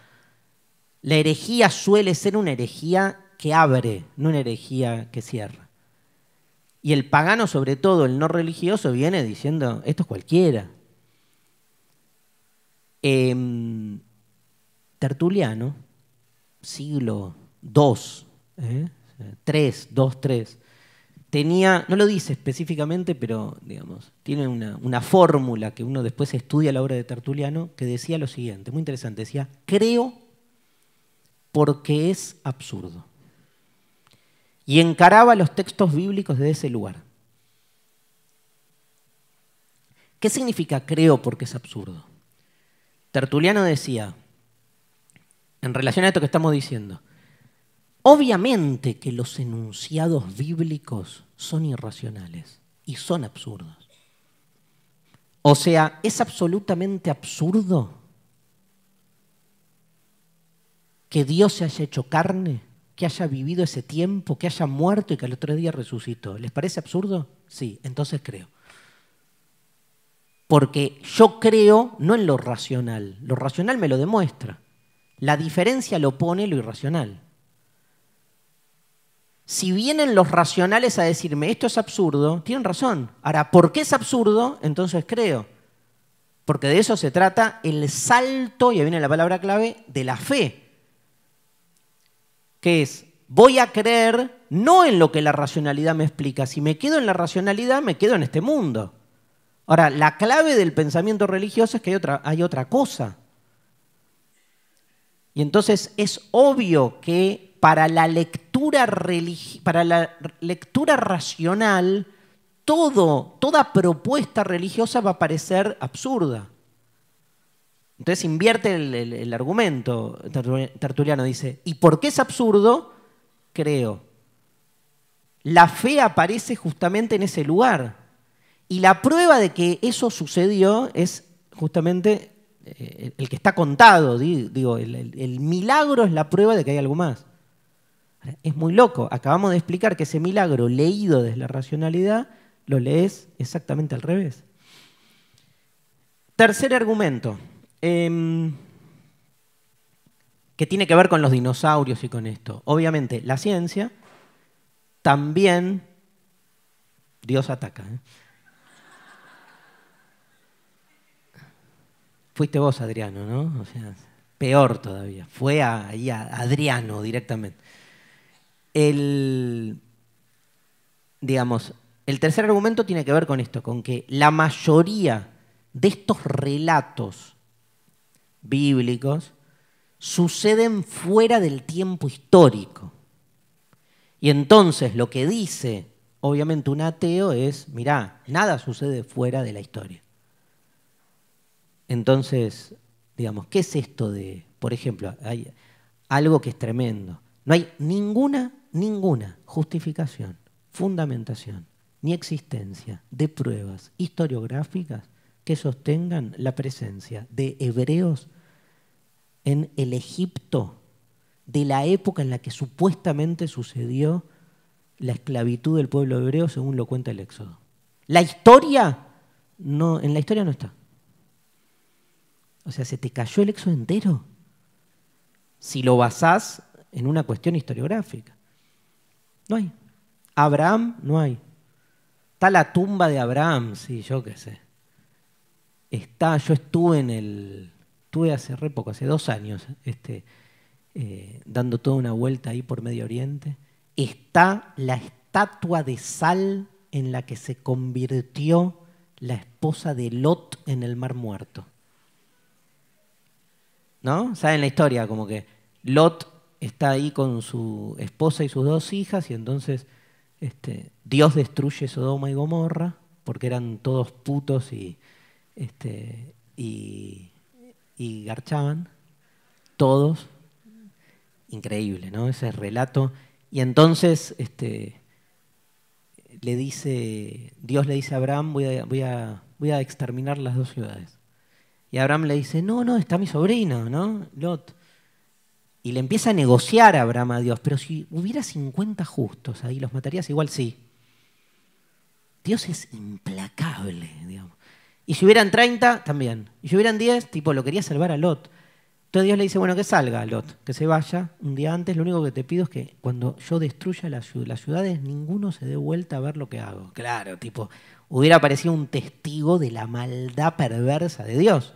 La herejía suele ser una herejía que abre, no una herejía que cierra. Y el pagano, sobre todo el no religioso, viene diciendo, esto es cualquiera. Eh, Tertuliano, siglo dos, ¿eh? tres, dos, tres, tenía, no lo dice específicamente, pero digamos, tiene una, una fórmula que uno después estudia la obra de Tertuliano, que decía lo siguiente, muy interesante, decía, creo porque es absurdo. Y encaraba los textos bíblicos desde ese lugar. ¿Qué significa creo porque es absurdo? Tertuliano decía, en relación a esto que estamos diciendo, obviamente que los enunciados bíblicos son irracionales y son absurdos. O sea, es absolutamente absurdo que Dios se haya hecho carne, que haya vivido ese tiempo, que haya muerto y que al otro día resucitó. ¿Les parece absurdo? Sí, entonces creo. Porque yo creo no en lo racional. Lo racional me lo demuestra. La diferencia lo pone lo irracional. Si vienen los racionales a decirme esto es absurdo, tienen razón. Ahora, ¿por qué es absurdo? Entonces creo. Porque de eso se trata el salto, y ahí viene la palabra clave, de la fe. Que es, voy a creer no en lo que la racionalidad me explica. Si me quedo en la racionalidad, me quedo en este mundo. Ahora, la clave del pensamiento religioso es que hay otra, hay otra cosa. Y entonces es obvio que para la lectura religi- para la lectura racional, todo, toda propuesta religiosa va a parecer absurda. Entonces invierte el, el, el argumento. Tertuliano dice, ¿y por qué es absurdo? creo. La fe aparece justamente en ese lugar. Y la prueba de que eso sucedió es justamente el que está contado. Digo, el, el, el milagro es la prueba de que hay algo más. Es muy loco. Acabamos de explicar que ese milagro leído desde la racionalidad lo lees exactamente al revés. Tercer argumento, eh, que tiene que ver con los dinosaurios y con esto. Obviamente, la ciencia también... Dios ataca. ¿eh? Fuiste vos, Adriano, ¿no? O sea, peor todavía. Fue a, ahí a Adriano directamente. El, digamos, el tercer argumento tiene que ver con esto, con que la mayoría de estos relatos bíblicos suceden fuera del tiempo histórico. Y entonces lo que dice, obviamente, un ateo es, mirá, nada sucede fuera de la historia. Entonces, digamos, ¿qué es esto de, por ejemplo, hay algo que es tremendo? No hay ninguna, ninguna justificación, fundamentación, ni existencia de pruebas historiográficas que sostengan la presencia de hebreos en el Egipto de la época en la que supuestamente sucedió la esclavitud del pueblo hebreo, según lo cuenta el Éxodo. La historia, no, en la historia no está. O sea, ¿se te cayó el Éxodo entero? Si lo basás en una cuestión historiográfica. No hay. Abraham no hay. Está la tumba de Abraham, sí, yo qué sé. Está, yo estuve en el... Estuve hace re poco, hace dos años, este, eh, dando toda una vuelta ahí por Medio Oriente. Está la estatua de sal en la que se convirtió la esposa de Lot en el Mar Muerto. ¿No? ¿Saben la historia? Como que Lot está ahí con su esposa y sus dos hijas y entonces este, Dios destruye Sodoma y Gomorra porque eran todos putos y, este, y, y garchaban. Todos. Increíble, ¿no? Ese relato. Y entonces este, le dice, Dios le dice a Abraham, voy a, voy a, voy a exterminar las dos ciudades. Y Abraham le dice, no, no, está mi sobrino, ¿no? Lot. Y le empieza a negociar a Abraham a Dios, pero si hubiera cincuenta justos ahí, ¿los matarías igual? Sí. Dios es implacable, digamos. Y si hubieran treinta, también. Y si hubieran diez, tipo, lo quería salvar a Lot. Entonces Dios le dice, bueno, que salga Lot, que se vaya un día antes, lo único que te pido es que cuando yo destruya las ciudades, ninguno se dé vuelta a ver lo que hago. Claro, tipo, hubiera aparecido un testigo de la maldad perversa de Dios.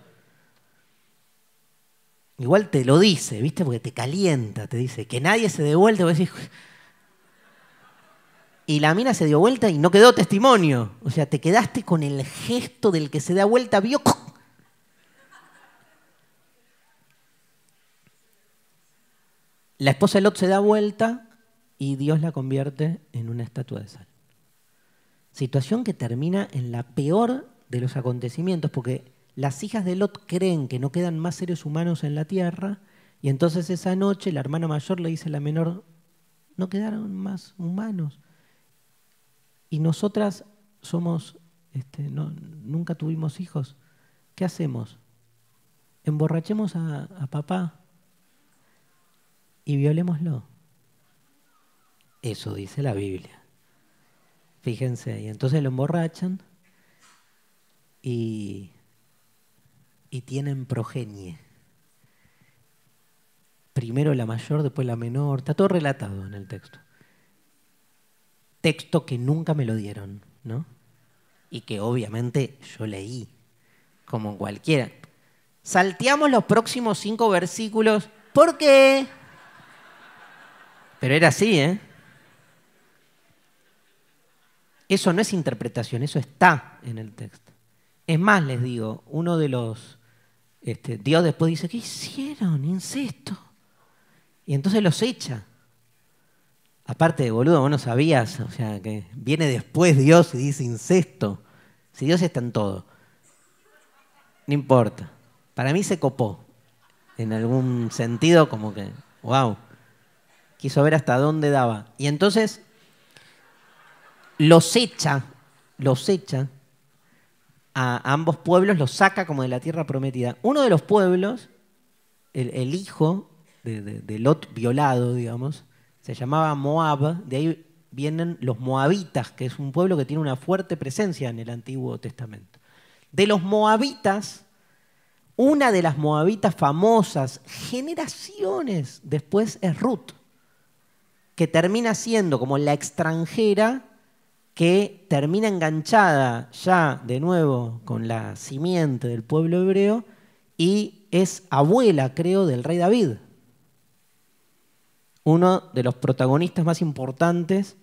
Igual te lo dice, ¿viste? Porque te calienta, te dice que nadie se dé vuelta. Vos decís... Y la mina se dio vuelta y no quedó testimonio. O sea, te quedaste con el gesto del que se da vuelta, vio... La esposa de Lot se da vuelta y Dios la convierte en una estatua de sal. Situación que termina en la peor de los acontecimientos, porque... Las hijas de Lot creen que no quedan más seres humanos en la tierra y entonces esa noche la hermana mayor le dice a la menor, no quedaron más humanos. Y nosotras somos, este, no, nunca tuvimos hijos. ¿Qué hacemos? Emborrachemos a, a papá y violémoslo. Eso dice la Biblia. Fíjense, y entonces lo emborrachan y... y tienen progenie. Primero la mayor, después la menor. Está todo relatado en el texto. Texto que nunca me lo dieron, ¿no? Y que obviamente yo leí, como cualquiera. Salteamos los próximos cinco versículos. ¿Por qué? Pero era así, ¿eh? Eso no es interpretación, eso está en el texto. Es más, les digo, uno de los... Este, Dios después dice, ¿qué hicieron? Incesto. Y entonces los echa. Aparte, boludo, vos no sabías, o sea, que viene después Dios y dice incesto. Si Dios está en todo. No importa. Para mí se copó. En algún sentido como que, wow. quiso ver hasta dónde daba. Y entonces los echa, los echa a ambos pueblos, los saca como de la tierra prometida. Uno de los pueblos, el, el hijo de, de, de Lot violado, digamos, se llamaba Moab, de ahí vienen los Moabitas, que es un pueblo que tiene una fuerte presencia en el Antiguo Testamento. De los Moabitas, una de las Moabitas famosas, generaciones después, es Ruth, que termina siendo como la extranjera que termina enganchada ya de nuevo con la simiente del pueblo hebreo y es abuela, creo, del rey David. Uno de los protagonistas más importantes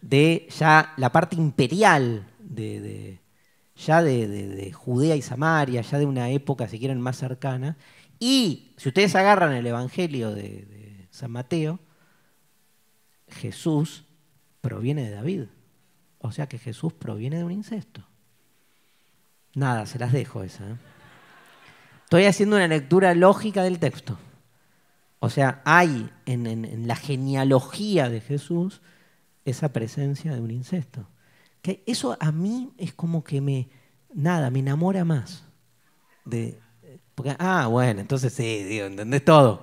de ya la parte imperial de... de ya de, de, de Judea y Samaria, ya de una época, si quieren, más cercana. Y si ustedes agarran el Evangelio de, de San Mateo, Jesús proviene de David. O sea que Jesús proviene de un incesto. Nada, se las dejo esa, ¿eh? Estoy haciendo una lectura lógica del texto. O sea, hay en, en, en la genealogía de Jesús esa presencia de un incesto. Que eso a mí es como que me, nada, me enamora más. De, porque, ah, bueno, entonces sí, digo, ¿entendés todo?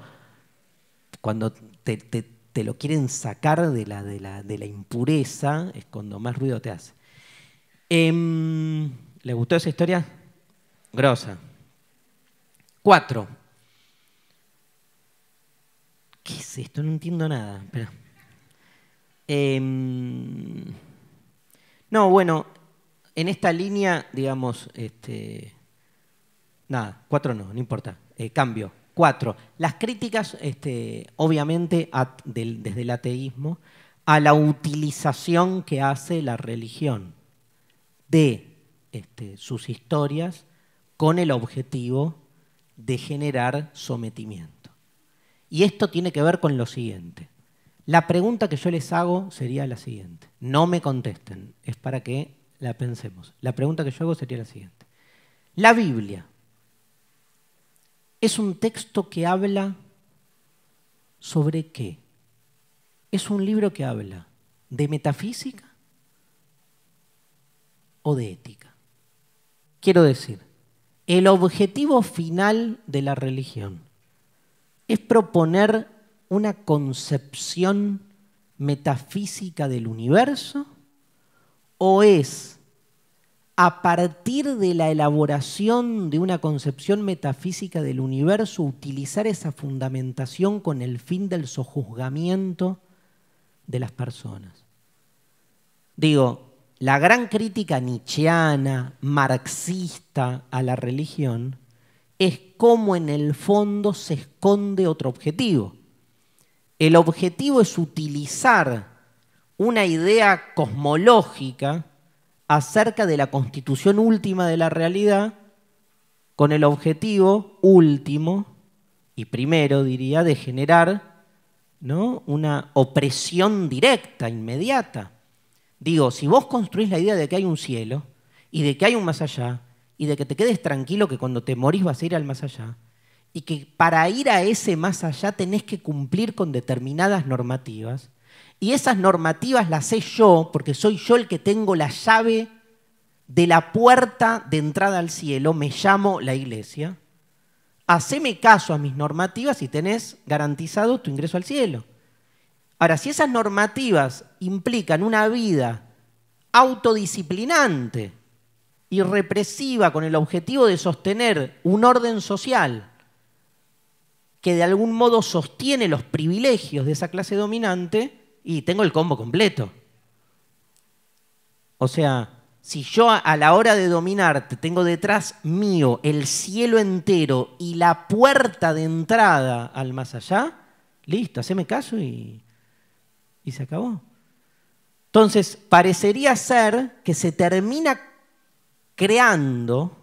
Cuando te, te, te lo quieren sacar de la, de, la, de la impureza, es cuando más ruido te hace. Eh, ¿Le gustó esa historia? Grosa. Cuatro. ¿Qué es esto? No entiendo nada. Espera. Eh, No, bueno, en esta línea, digamos, este, nada, cuatro no, no importa, eh, cambio. Cuatro, las críticas, este, obviamente, a, del, desde el ateísmo, a la utilización que hace la religión de este, sus historias con el objetivo de generar sometimiento. Y esto tiene que ver con lo siguiente. La pregunta que yo les hago sería la siguiente. No me contesten, es para que la pensemos. La pregunta que yo hago sería la siguiente. ¿La Biblia es un texto que habla sobre qué? ¿Es un libro que habla de metafísica o de ética? Quiero decir, el objetivo final de la religión es proponer una concepción metafísica del universo, o es a partir de la elaboración de una concepción metafísica del universo utilizar esa fundamentación con el fin del sojuzgamiento de las personas. Digo, la gran crítica nietzscheana, marxista a la religión es cómo en el fondo se esconde otro objetivo. El objetivo es utilizar una idea cosmológica acerca de la constitución última de la realidad con el objetivo último y primero, diría, de generar, ¿no?, una opresión directa, inmediata. Digo, si vos construís la idea de que hay un cielo y de que hay un más allá y de que te quedes tranquilo que cuando te morís vas a ir al más allá, y que para ir a ese más allá tenés que cumplir con determinadas normativas, y esas normativas las sé yo, porque soy yo el que tengo la llave de la puerta de entrada al cielo, me llamo la iglesia, haceme caso a mis normativas y tenés garantizado tu ingreso al cielo. Ahora, si esas normativas implican una vida autodisciplinante y represiva con el objetivo de sostener un orden social que de algún modo sostiene los privilegios de esa clase dominante, y tengo el combo completo. O sea, si yo a la hora de dominarte tengo detrás mío el cielo entero y la puerta de entrada al más allá, listo, haceme caso y, y se acabó. Entonces, parecería ser que se termina creando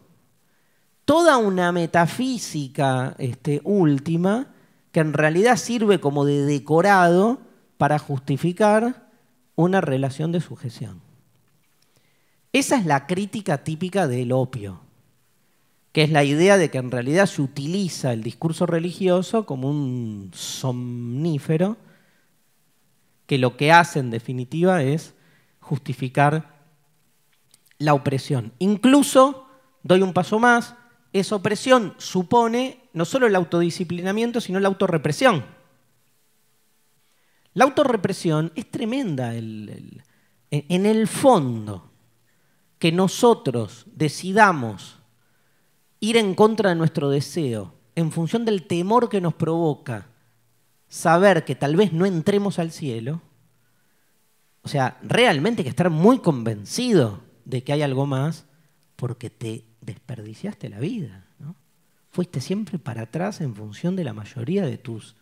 toda una metafísica este, última que en realidad sirve como de decorado para justificar una relación de sujeción. Esa es la crítica típica del opio, que es la idea de que en realidad se utiliza el discurso religioso como un somnífero que lo que hace en definitiva es justificar la opresión. Incluso, doy un paso más, esa opresión supone no solo el autodisciplinamiento, sino la autorrepresión. La autorrepresión es tremenda el, el, en el fondo. Que nosotros decidamos ir en contra de nuestro deseo en función del temor que nos provoca saber que tal vez no entremos al cielo, o sea, realmente hay que estar muy convencido de que hay algo más porque te desperdiciaste la vida, ¿no? Fuiste siempre para atrás en función de la mayoría de tus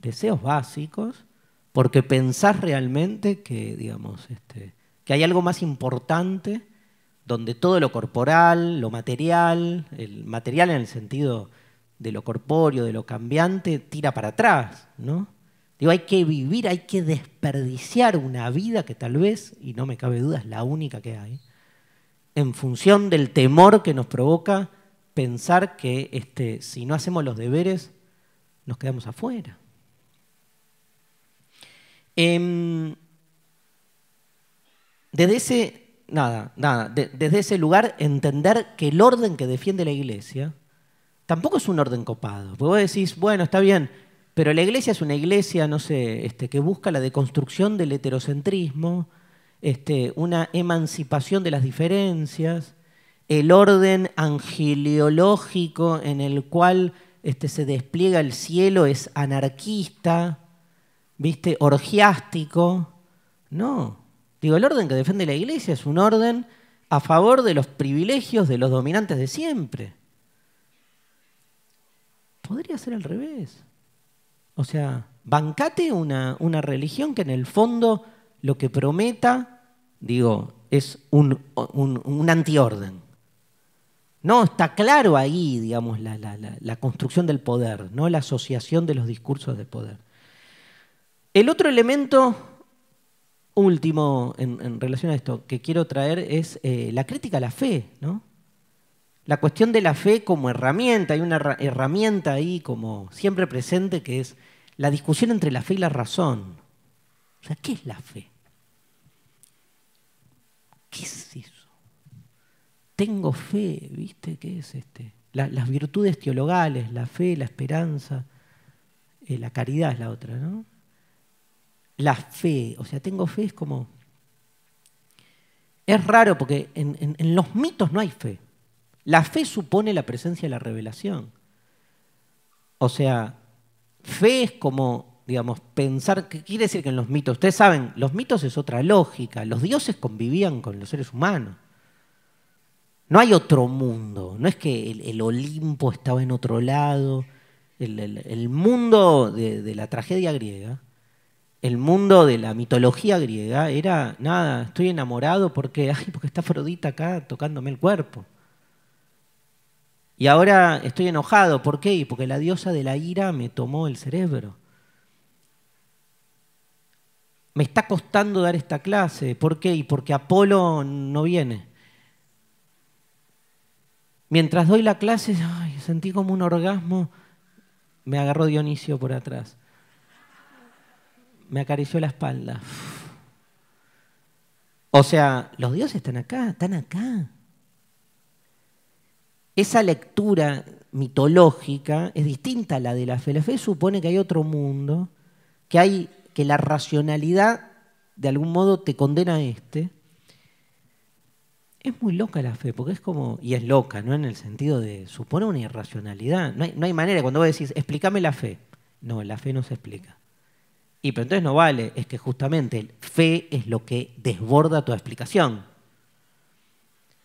deseos básicos porque pensás realmente que, digamos, este, que hay algo más importante donde todo lo corporal, lo material, el material en el sentido de lo corpóreo, de lo cambiante, tira para atrás, ¿no? Digo, hay que vivir, hay que desperdiciar una vida que tal vez, y no me cabe duda, es la única que hay, en función del temor que nos provoca pensar que este, si no hacemos los deberes, nos quedamos afuera. Eh, desde ese... Nada, nada. De, desde ese lugar entender que el orden que defiende la Iglesia tampoco es un orden copado. Porque vos decís, bueno, está bien, pero la Iglesia es una Iglesia, no sé, este, que busca la deconstrucción del heterocentrismo, este, una emancipación de las diferencias, el orden angeliológico en el cual este, se despliega el cielo es anarquista, ¿viste? Orgiástico. No. Digo, el orden que defiende la Iglesia es un orden a favor de los privilegios de los dominantes de siempre. Podría ser al revés. O sea, bancate una, una religión que en el fondo lo que prometa, digo, es un, un, un antiorden. No, está claro ahí, digamos, la, la, la, la construcción del poder, ¿no? La asociación de los discursos de poder. El otro elemento... último en, en relación a esto que quiero traer es eh, la crítica a la fe, ¿no? La cuestión de la fe como herramienta. Hay una herramienta ahí como siempre presente que es la discusión entre la fe y la razón. O sea, ¿qué es la fe? ¿Qué es eso? Tengo fe, ¿viste? ¿Qué es este? La, las virtudes teologales, la fe, la esperanza, eh, la caridad es la otra, ¿no? La fe, o sea, tengo fe es como... Es raro porque en, en, en los mitos no hay fe. La fe supone la presencia de la revelación. O sea, fe es como, digamos, pensar... ¿Qué quiere decir que en los mitos? Ustedes saben, los mitos es otra lógica. Los dioses convivían con los seres humanos. No hay otro mundo. No es que el, el Olimpo estaba en otro lado. El, el, el mundo de, de la tragedia griega... El mundo de la mitología griega era, nada, estoy enamorado porque, ay, porque está Afrodita acá tocándome el cuerpo. Y ahora estoy enojado, ¿por qué? Porque la diosa de la ira me tomó el cerebro. Me está costando dar esta clase, ¿por qué? Porque Apolo no viene. Mientras doy la clase, ay, sentí como un orgasmo, me agarró Dionisio por atrás. Me acarició la espalda. O sea, los dioses están acá, están acá. Esa lectura mitológica es distinta a la de la fe. La fe supone que hay otro mundo, que, hay, que la racionalidad de algún modo te condena a este. Es muy loca la fe, porque es como... Y es loca, ¿no? En el sentido de... Supone una irracionalidad. No hay, no hay manera. Cuando vos decís, explícame la fe. No, la fe no se explica. Y pero entonces no vale, es que justamente fe es lo que desborda toda explicación.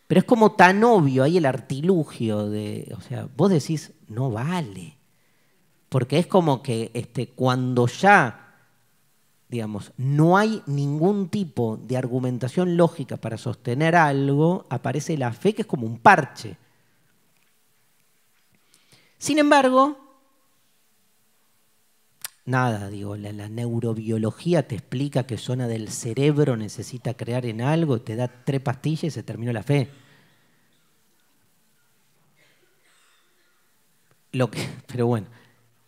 Pero es como tan obvio ahí el artilugio de, o sea, vos decís, no vale. Porque es como que este, cuando ya, digamos, no hay ningún tipo de argumentación lógica para sostener algo, aparece la fe que es como un parche. Sin embargo... Nada, digo, la, la neurobiología te explica qué zona del cerebro necesita crear en algo, te da tres pastillas y se terminó la fe. Lo que, pero bueno,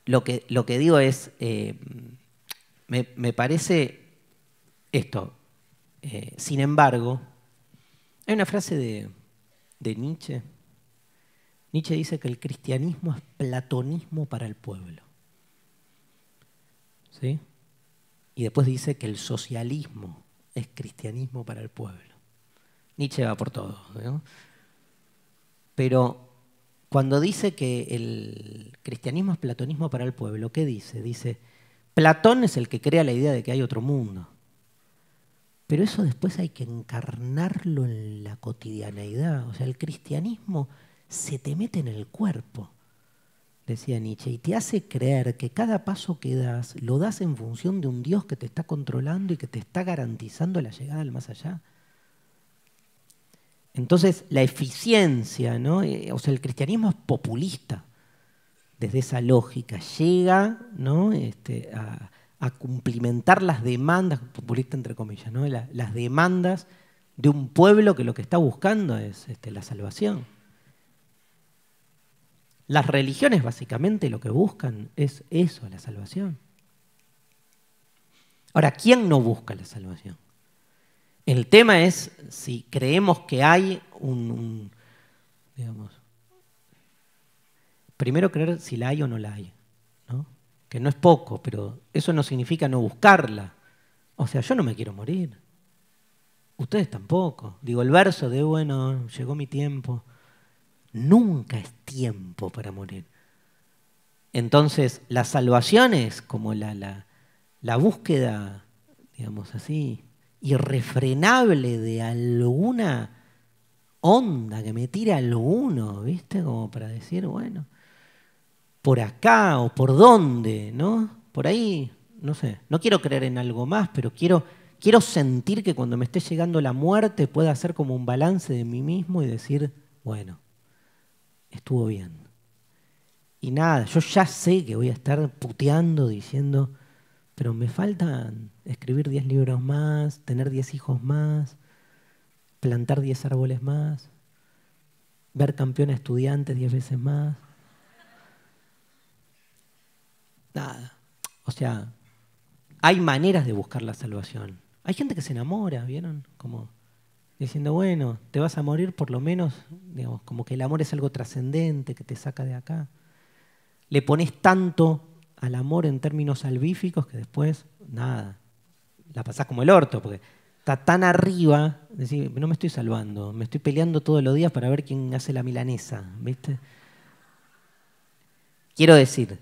lo que, lo que digo es, eh, me, me parece Esto, eh, sin embargo, hay una frase de, de Nietzsche. Nietzsche dice que el cristianismo es platonismo para el pueblo. ¿Sí? Y después dice que el socialismo es cristianismo para el pueblo. Nietzsche va por todo, ¿no? Pero cuando dice que el cristianismo es platonismo para el pueblo, ¿qué dice? Dice, Platón es el que crea la idea de que hay otro mundo. Pero eso después hay que encarnarlo en la cotidianeidad. O sea, el cristianismo se te mete en el cuerpo, decía Nietzsche, y te hace creer que cada paso que das lo das en función de un Dios que te está controlando y que te está garantizando la llegada al más allá. Entonces, la eficiencia, ¿no? O sea, el cristianismo es populista. Desde esa lógica llega, ¿no? este, a, a cumplimentar las demandas, populista entre comillas, ¿no? La, las demandas de un pueblo que lo que está buscando es este, la salvación. Las religiones básicamente lo que buscan es eso, la salvación. Ahora, ¿quién no busca la salvación? El tema es si creemos que hay un, un digamos, primero creer si la hay o no la hay, ¿no? Que no es poco, pero eso no significa no buscarla. O sea, yo no me quiero morir. Ustedes tampoco. Digo, el verso de, bueno, llegó mi tiempo. Nunca es tiempo para morir. Entonces, la salvación es como la, la, la búsqueda, digamos así, irrefrenable de alguna onda que me tire alguno, ¿viste? Como para decir, bueno, por acá o por dónde, ¿no? Por ahí, no sé. No quiero creer en algo más, pero quiero, quiero sentir que cuando me esté llegando la muerte pueda hacer como un balance de mí mismo y decir, bueno, estuvo bien. Y nada, yo ya sé que voy a estar puteando diciendo, pero me faltan escribir diez libros más, tener diez hijos más, plantar diez árboles más, ver campeón a estudiantes diez veces más. Nada. O sea, hay maneras de buscar la salvación. Hay gente que se enamora, ¿vieron? Como diciendo, bueno, te vas a morir por lo menos, digamos, como que el amor es algo trascendente que te saca de acá. Le pones tanto al amor en términos salvíficos que después, nada, la pasás como el orto, porque está tan arriba, decir, no me estoy salvando, me estoy peleando todos los días para ver quién hace la milanesa, ¿viste? Quiero decir,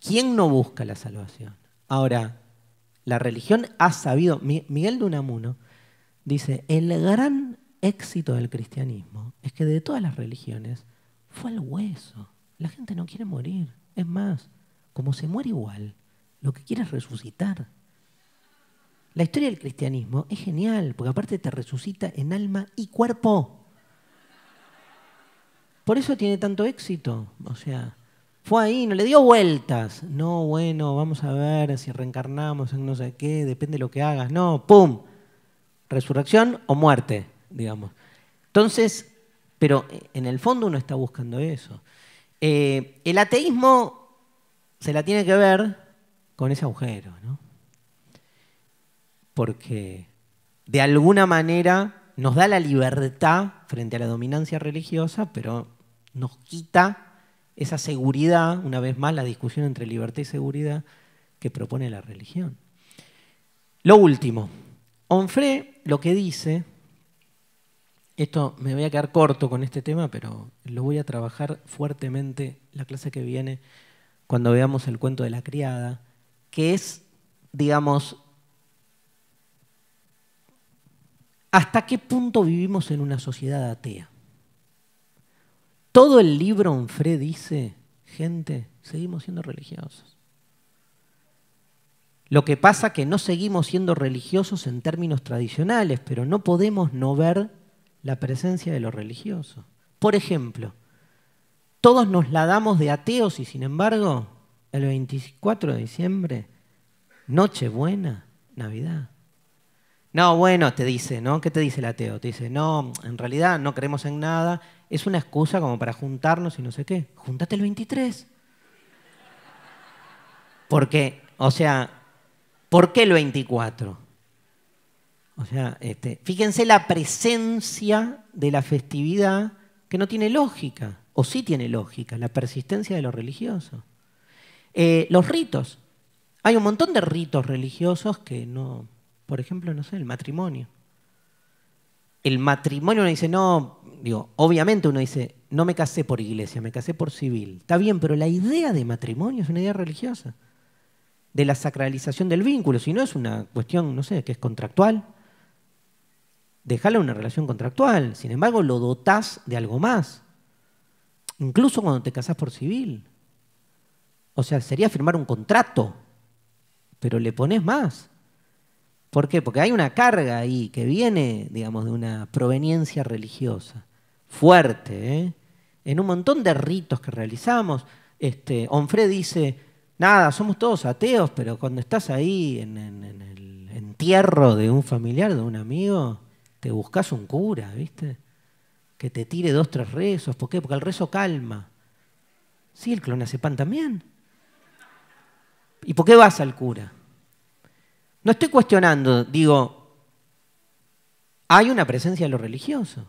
¿quién no busca la salvación? Ahora, la religión ha sabido, Miguel de Unamuno dice, el gran éxito del cristianismo es que de todas las religiones fue al hueso, la gente no quiere morir, es más, como se muere igual, lo que quiere es resucitar. La historia del cristianismo es genial, porque aparte te resucita en alma y cuerpo. Por eso tiene tanto éxito. O sea, fue ahí, no le dio vueltas. No, bueno, vamos a ver si reencarnamos en no sé qué, depende de lo que hagas. No, ¡pum! Resurrección o muerte, digamos. Entonces, pero en el fondo uno está buscando eso. Eh, el ateísmo se la tiene que ver con ese agujero, ¿no? Porque de alguna manera nos da la libertad frente a la dominancia religiosa, pero nos quita esa seguridad, una vez más la discusión entre libertad y seguridad que propone la religión. Lo último, Onfray lo que dice, esto me voy a quedar corto con este tema, pero lo voy a trabajar fuertemente la clase que viene cuando veamos el cuento de la criada, que es, digamos, ¿hasta qué punto vivimos en una sociedad atea? Todo el libro Onfray dice, gente, seguimos siendo religiosos. Lo que pasa es que no seguimos siendo religiosos en términos tradicionales, pero no podemos no ver la presencia de lo religioso. Por ejemplo, todos nos la damos de ateos y sin embargo, el veinticuatro de diciembre, Nochebuena, Navidad. No, bueno, te dice, ¿no? ¿Qué te dice el ateo? Te dice, no, en realidad no creemos en nada, es una excusa como para juntarnos y no sé qué. Júntate el veintitrés. Porque, o sea, ¿Por qué el veinticuatro? O sea, este, fíjense la presencia de la festividad que no tiene lógica, o sí tiene lógica, la persistencia de lo religioso. Eh, los ritos. Hay un montón de ritos religiosos que no... Por ejemplo, no sé, el matrimonio. El matrimonio, uno dice, no... Digo, obviamente uno dice, no me casé por iglesia, me casé por civil. Está bien, pero la idea de matrimonio es una idea religiosa. De la sacralización del vínculo, si no es una cuestión, no sé, que es contractual. Dejala una relación contractual. Sin embargo, lo dotás de algo más. Incluso cuando te casás por civil. O sea, sería firmar un contrato, pero le pones más. ¿Por qué? Porque hay una carga ahí que viene, digamos, de una proveniencia religiosa fuerte, ¿eh? En un montón de ritos que realizamos. Este, Onfray dice, nada, somos todos ateos, pero cuando estás ahí en, en, en el entierro de un familiar, de un amigo, te buscas un cura, ¿viste? Que te tire dos, tres rezos. ¿Por qué? Porque el rezo calma. Sí, el clonazepam también. ¿Y por qué vas al cura? No estoy cuestionando, digo, hay una presencia de lo religioso.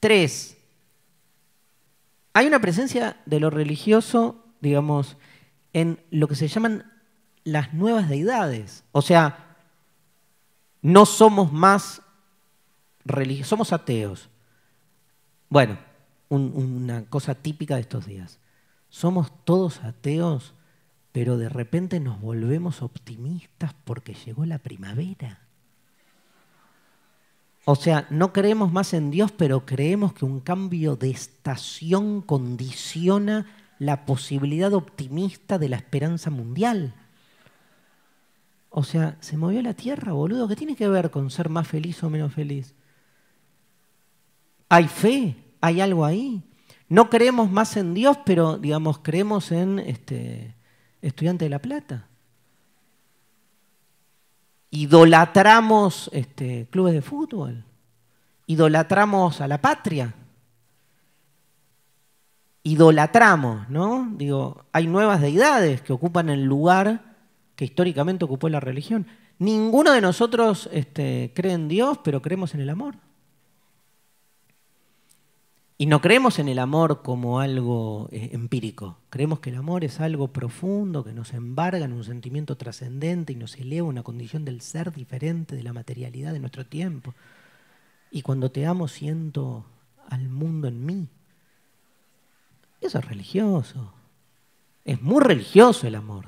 Tres, hay una presencia de lo religioso, digamos, en lo que se llaman las nuevas deidades. O sea, no somos más religiosos, somos ateos. Bueno, un, una cosa típica de estos días. Somos todos ateos, pero de repente nos volvemos optimistas porque llegó la primavera. O sea, no creemos más en Dios, pero creemos que un cambio de estación condiciona la posibilidad optimista de la esperanza mundial. O sea, se movió la tierra, boludo. ¿Qué tiene que ver con ser más feliz o menos feliz? Hay fe, hay algo ahí. No creemos más en Dios, pero, digamos, creemos en... este, Estudiante de La Plata. Idolatramos este, clubes de fútbol. Idolatramos a la patria. Idolatramos, ¿no? Digo, hay nuevas deidades que ocupan el lugar que históricamente ocupó la religión. Ninguno de nosotros este, cree en Dios, pero creemos en el amor. Y no creemos en el amor como algo eh, empírico. Creemos que el amor es algo profundo, que nos embarga en un sentimiento trascendente y nos eleva a una condición del ser diferente de la materialidad de nuestro tiempo. Y cuando te amo siento al mundo en mí. Eso es religioso. Es muy religioso el amor.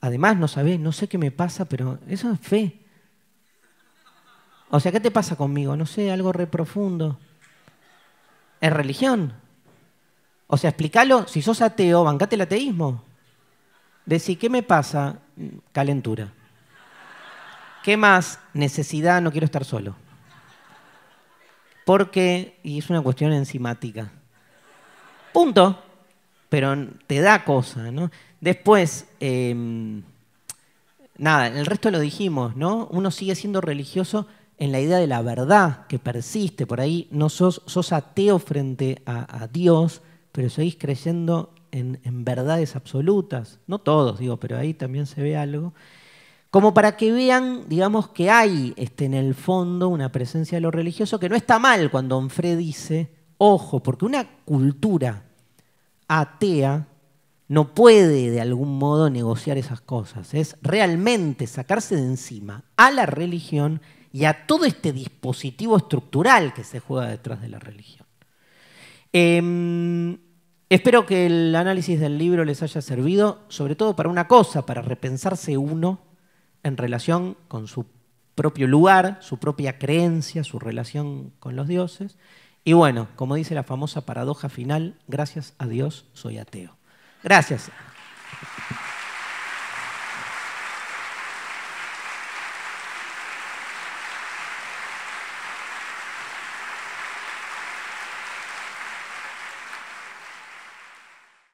Además, no sabés, no sé qué me pasa, pero eso es fe. O sea, ¿qué te pasa conmigo? No sé, algo re profundo. Es religión. O sea, explícalo. Si sos ateo, bancate el ateísmo. Decí, ¿qué me pasa? Calentura. ¿Qué más? Necesidad, no quiero estar solo. Porque, y es una cuestión enzimática. Punto. Pero te da cosa, ¿no? Después, eh, nada, el resto lo dijimos, ¿no? Uno sigue siendo religioso en la idea de la verdad que persiste. Por ahí no sos, sos ateo frente a, a Dios, pero seguís creyendo en, en verdades absolutas. No todos, digo, pero ahí también se ve algo. Como para que vean, digamos, que hay este, en el fondo una presencia de lo religioso que no está mal cuando Onfray dice, ojo, porque una cultura atea no puede de algún modo negociar esas cosas. Es realmente sacarse de encima a la religión y a todo este dispositivo estructural que se juega detrás de la religión. Eh, espero que el análisis del libro les haya servido, sobre todo para una cosa, para repensarse uno en relación con su propio lugar, su propia creencia, su relación con los dioses. Y bueno, como dice la famosa paradoja final, gracias a Dios soy ateo. Gracias.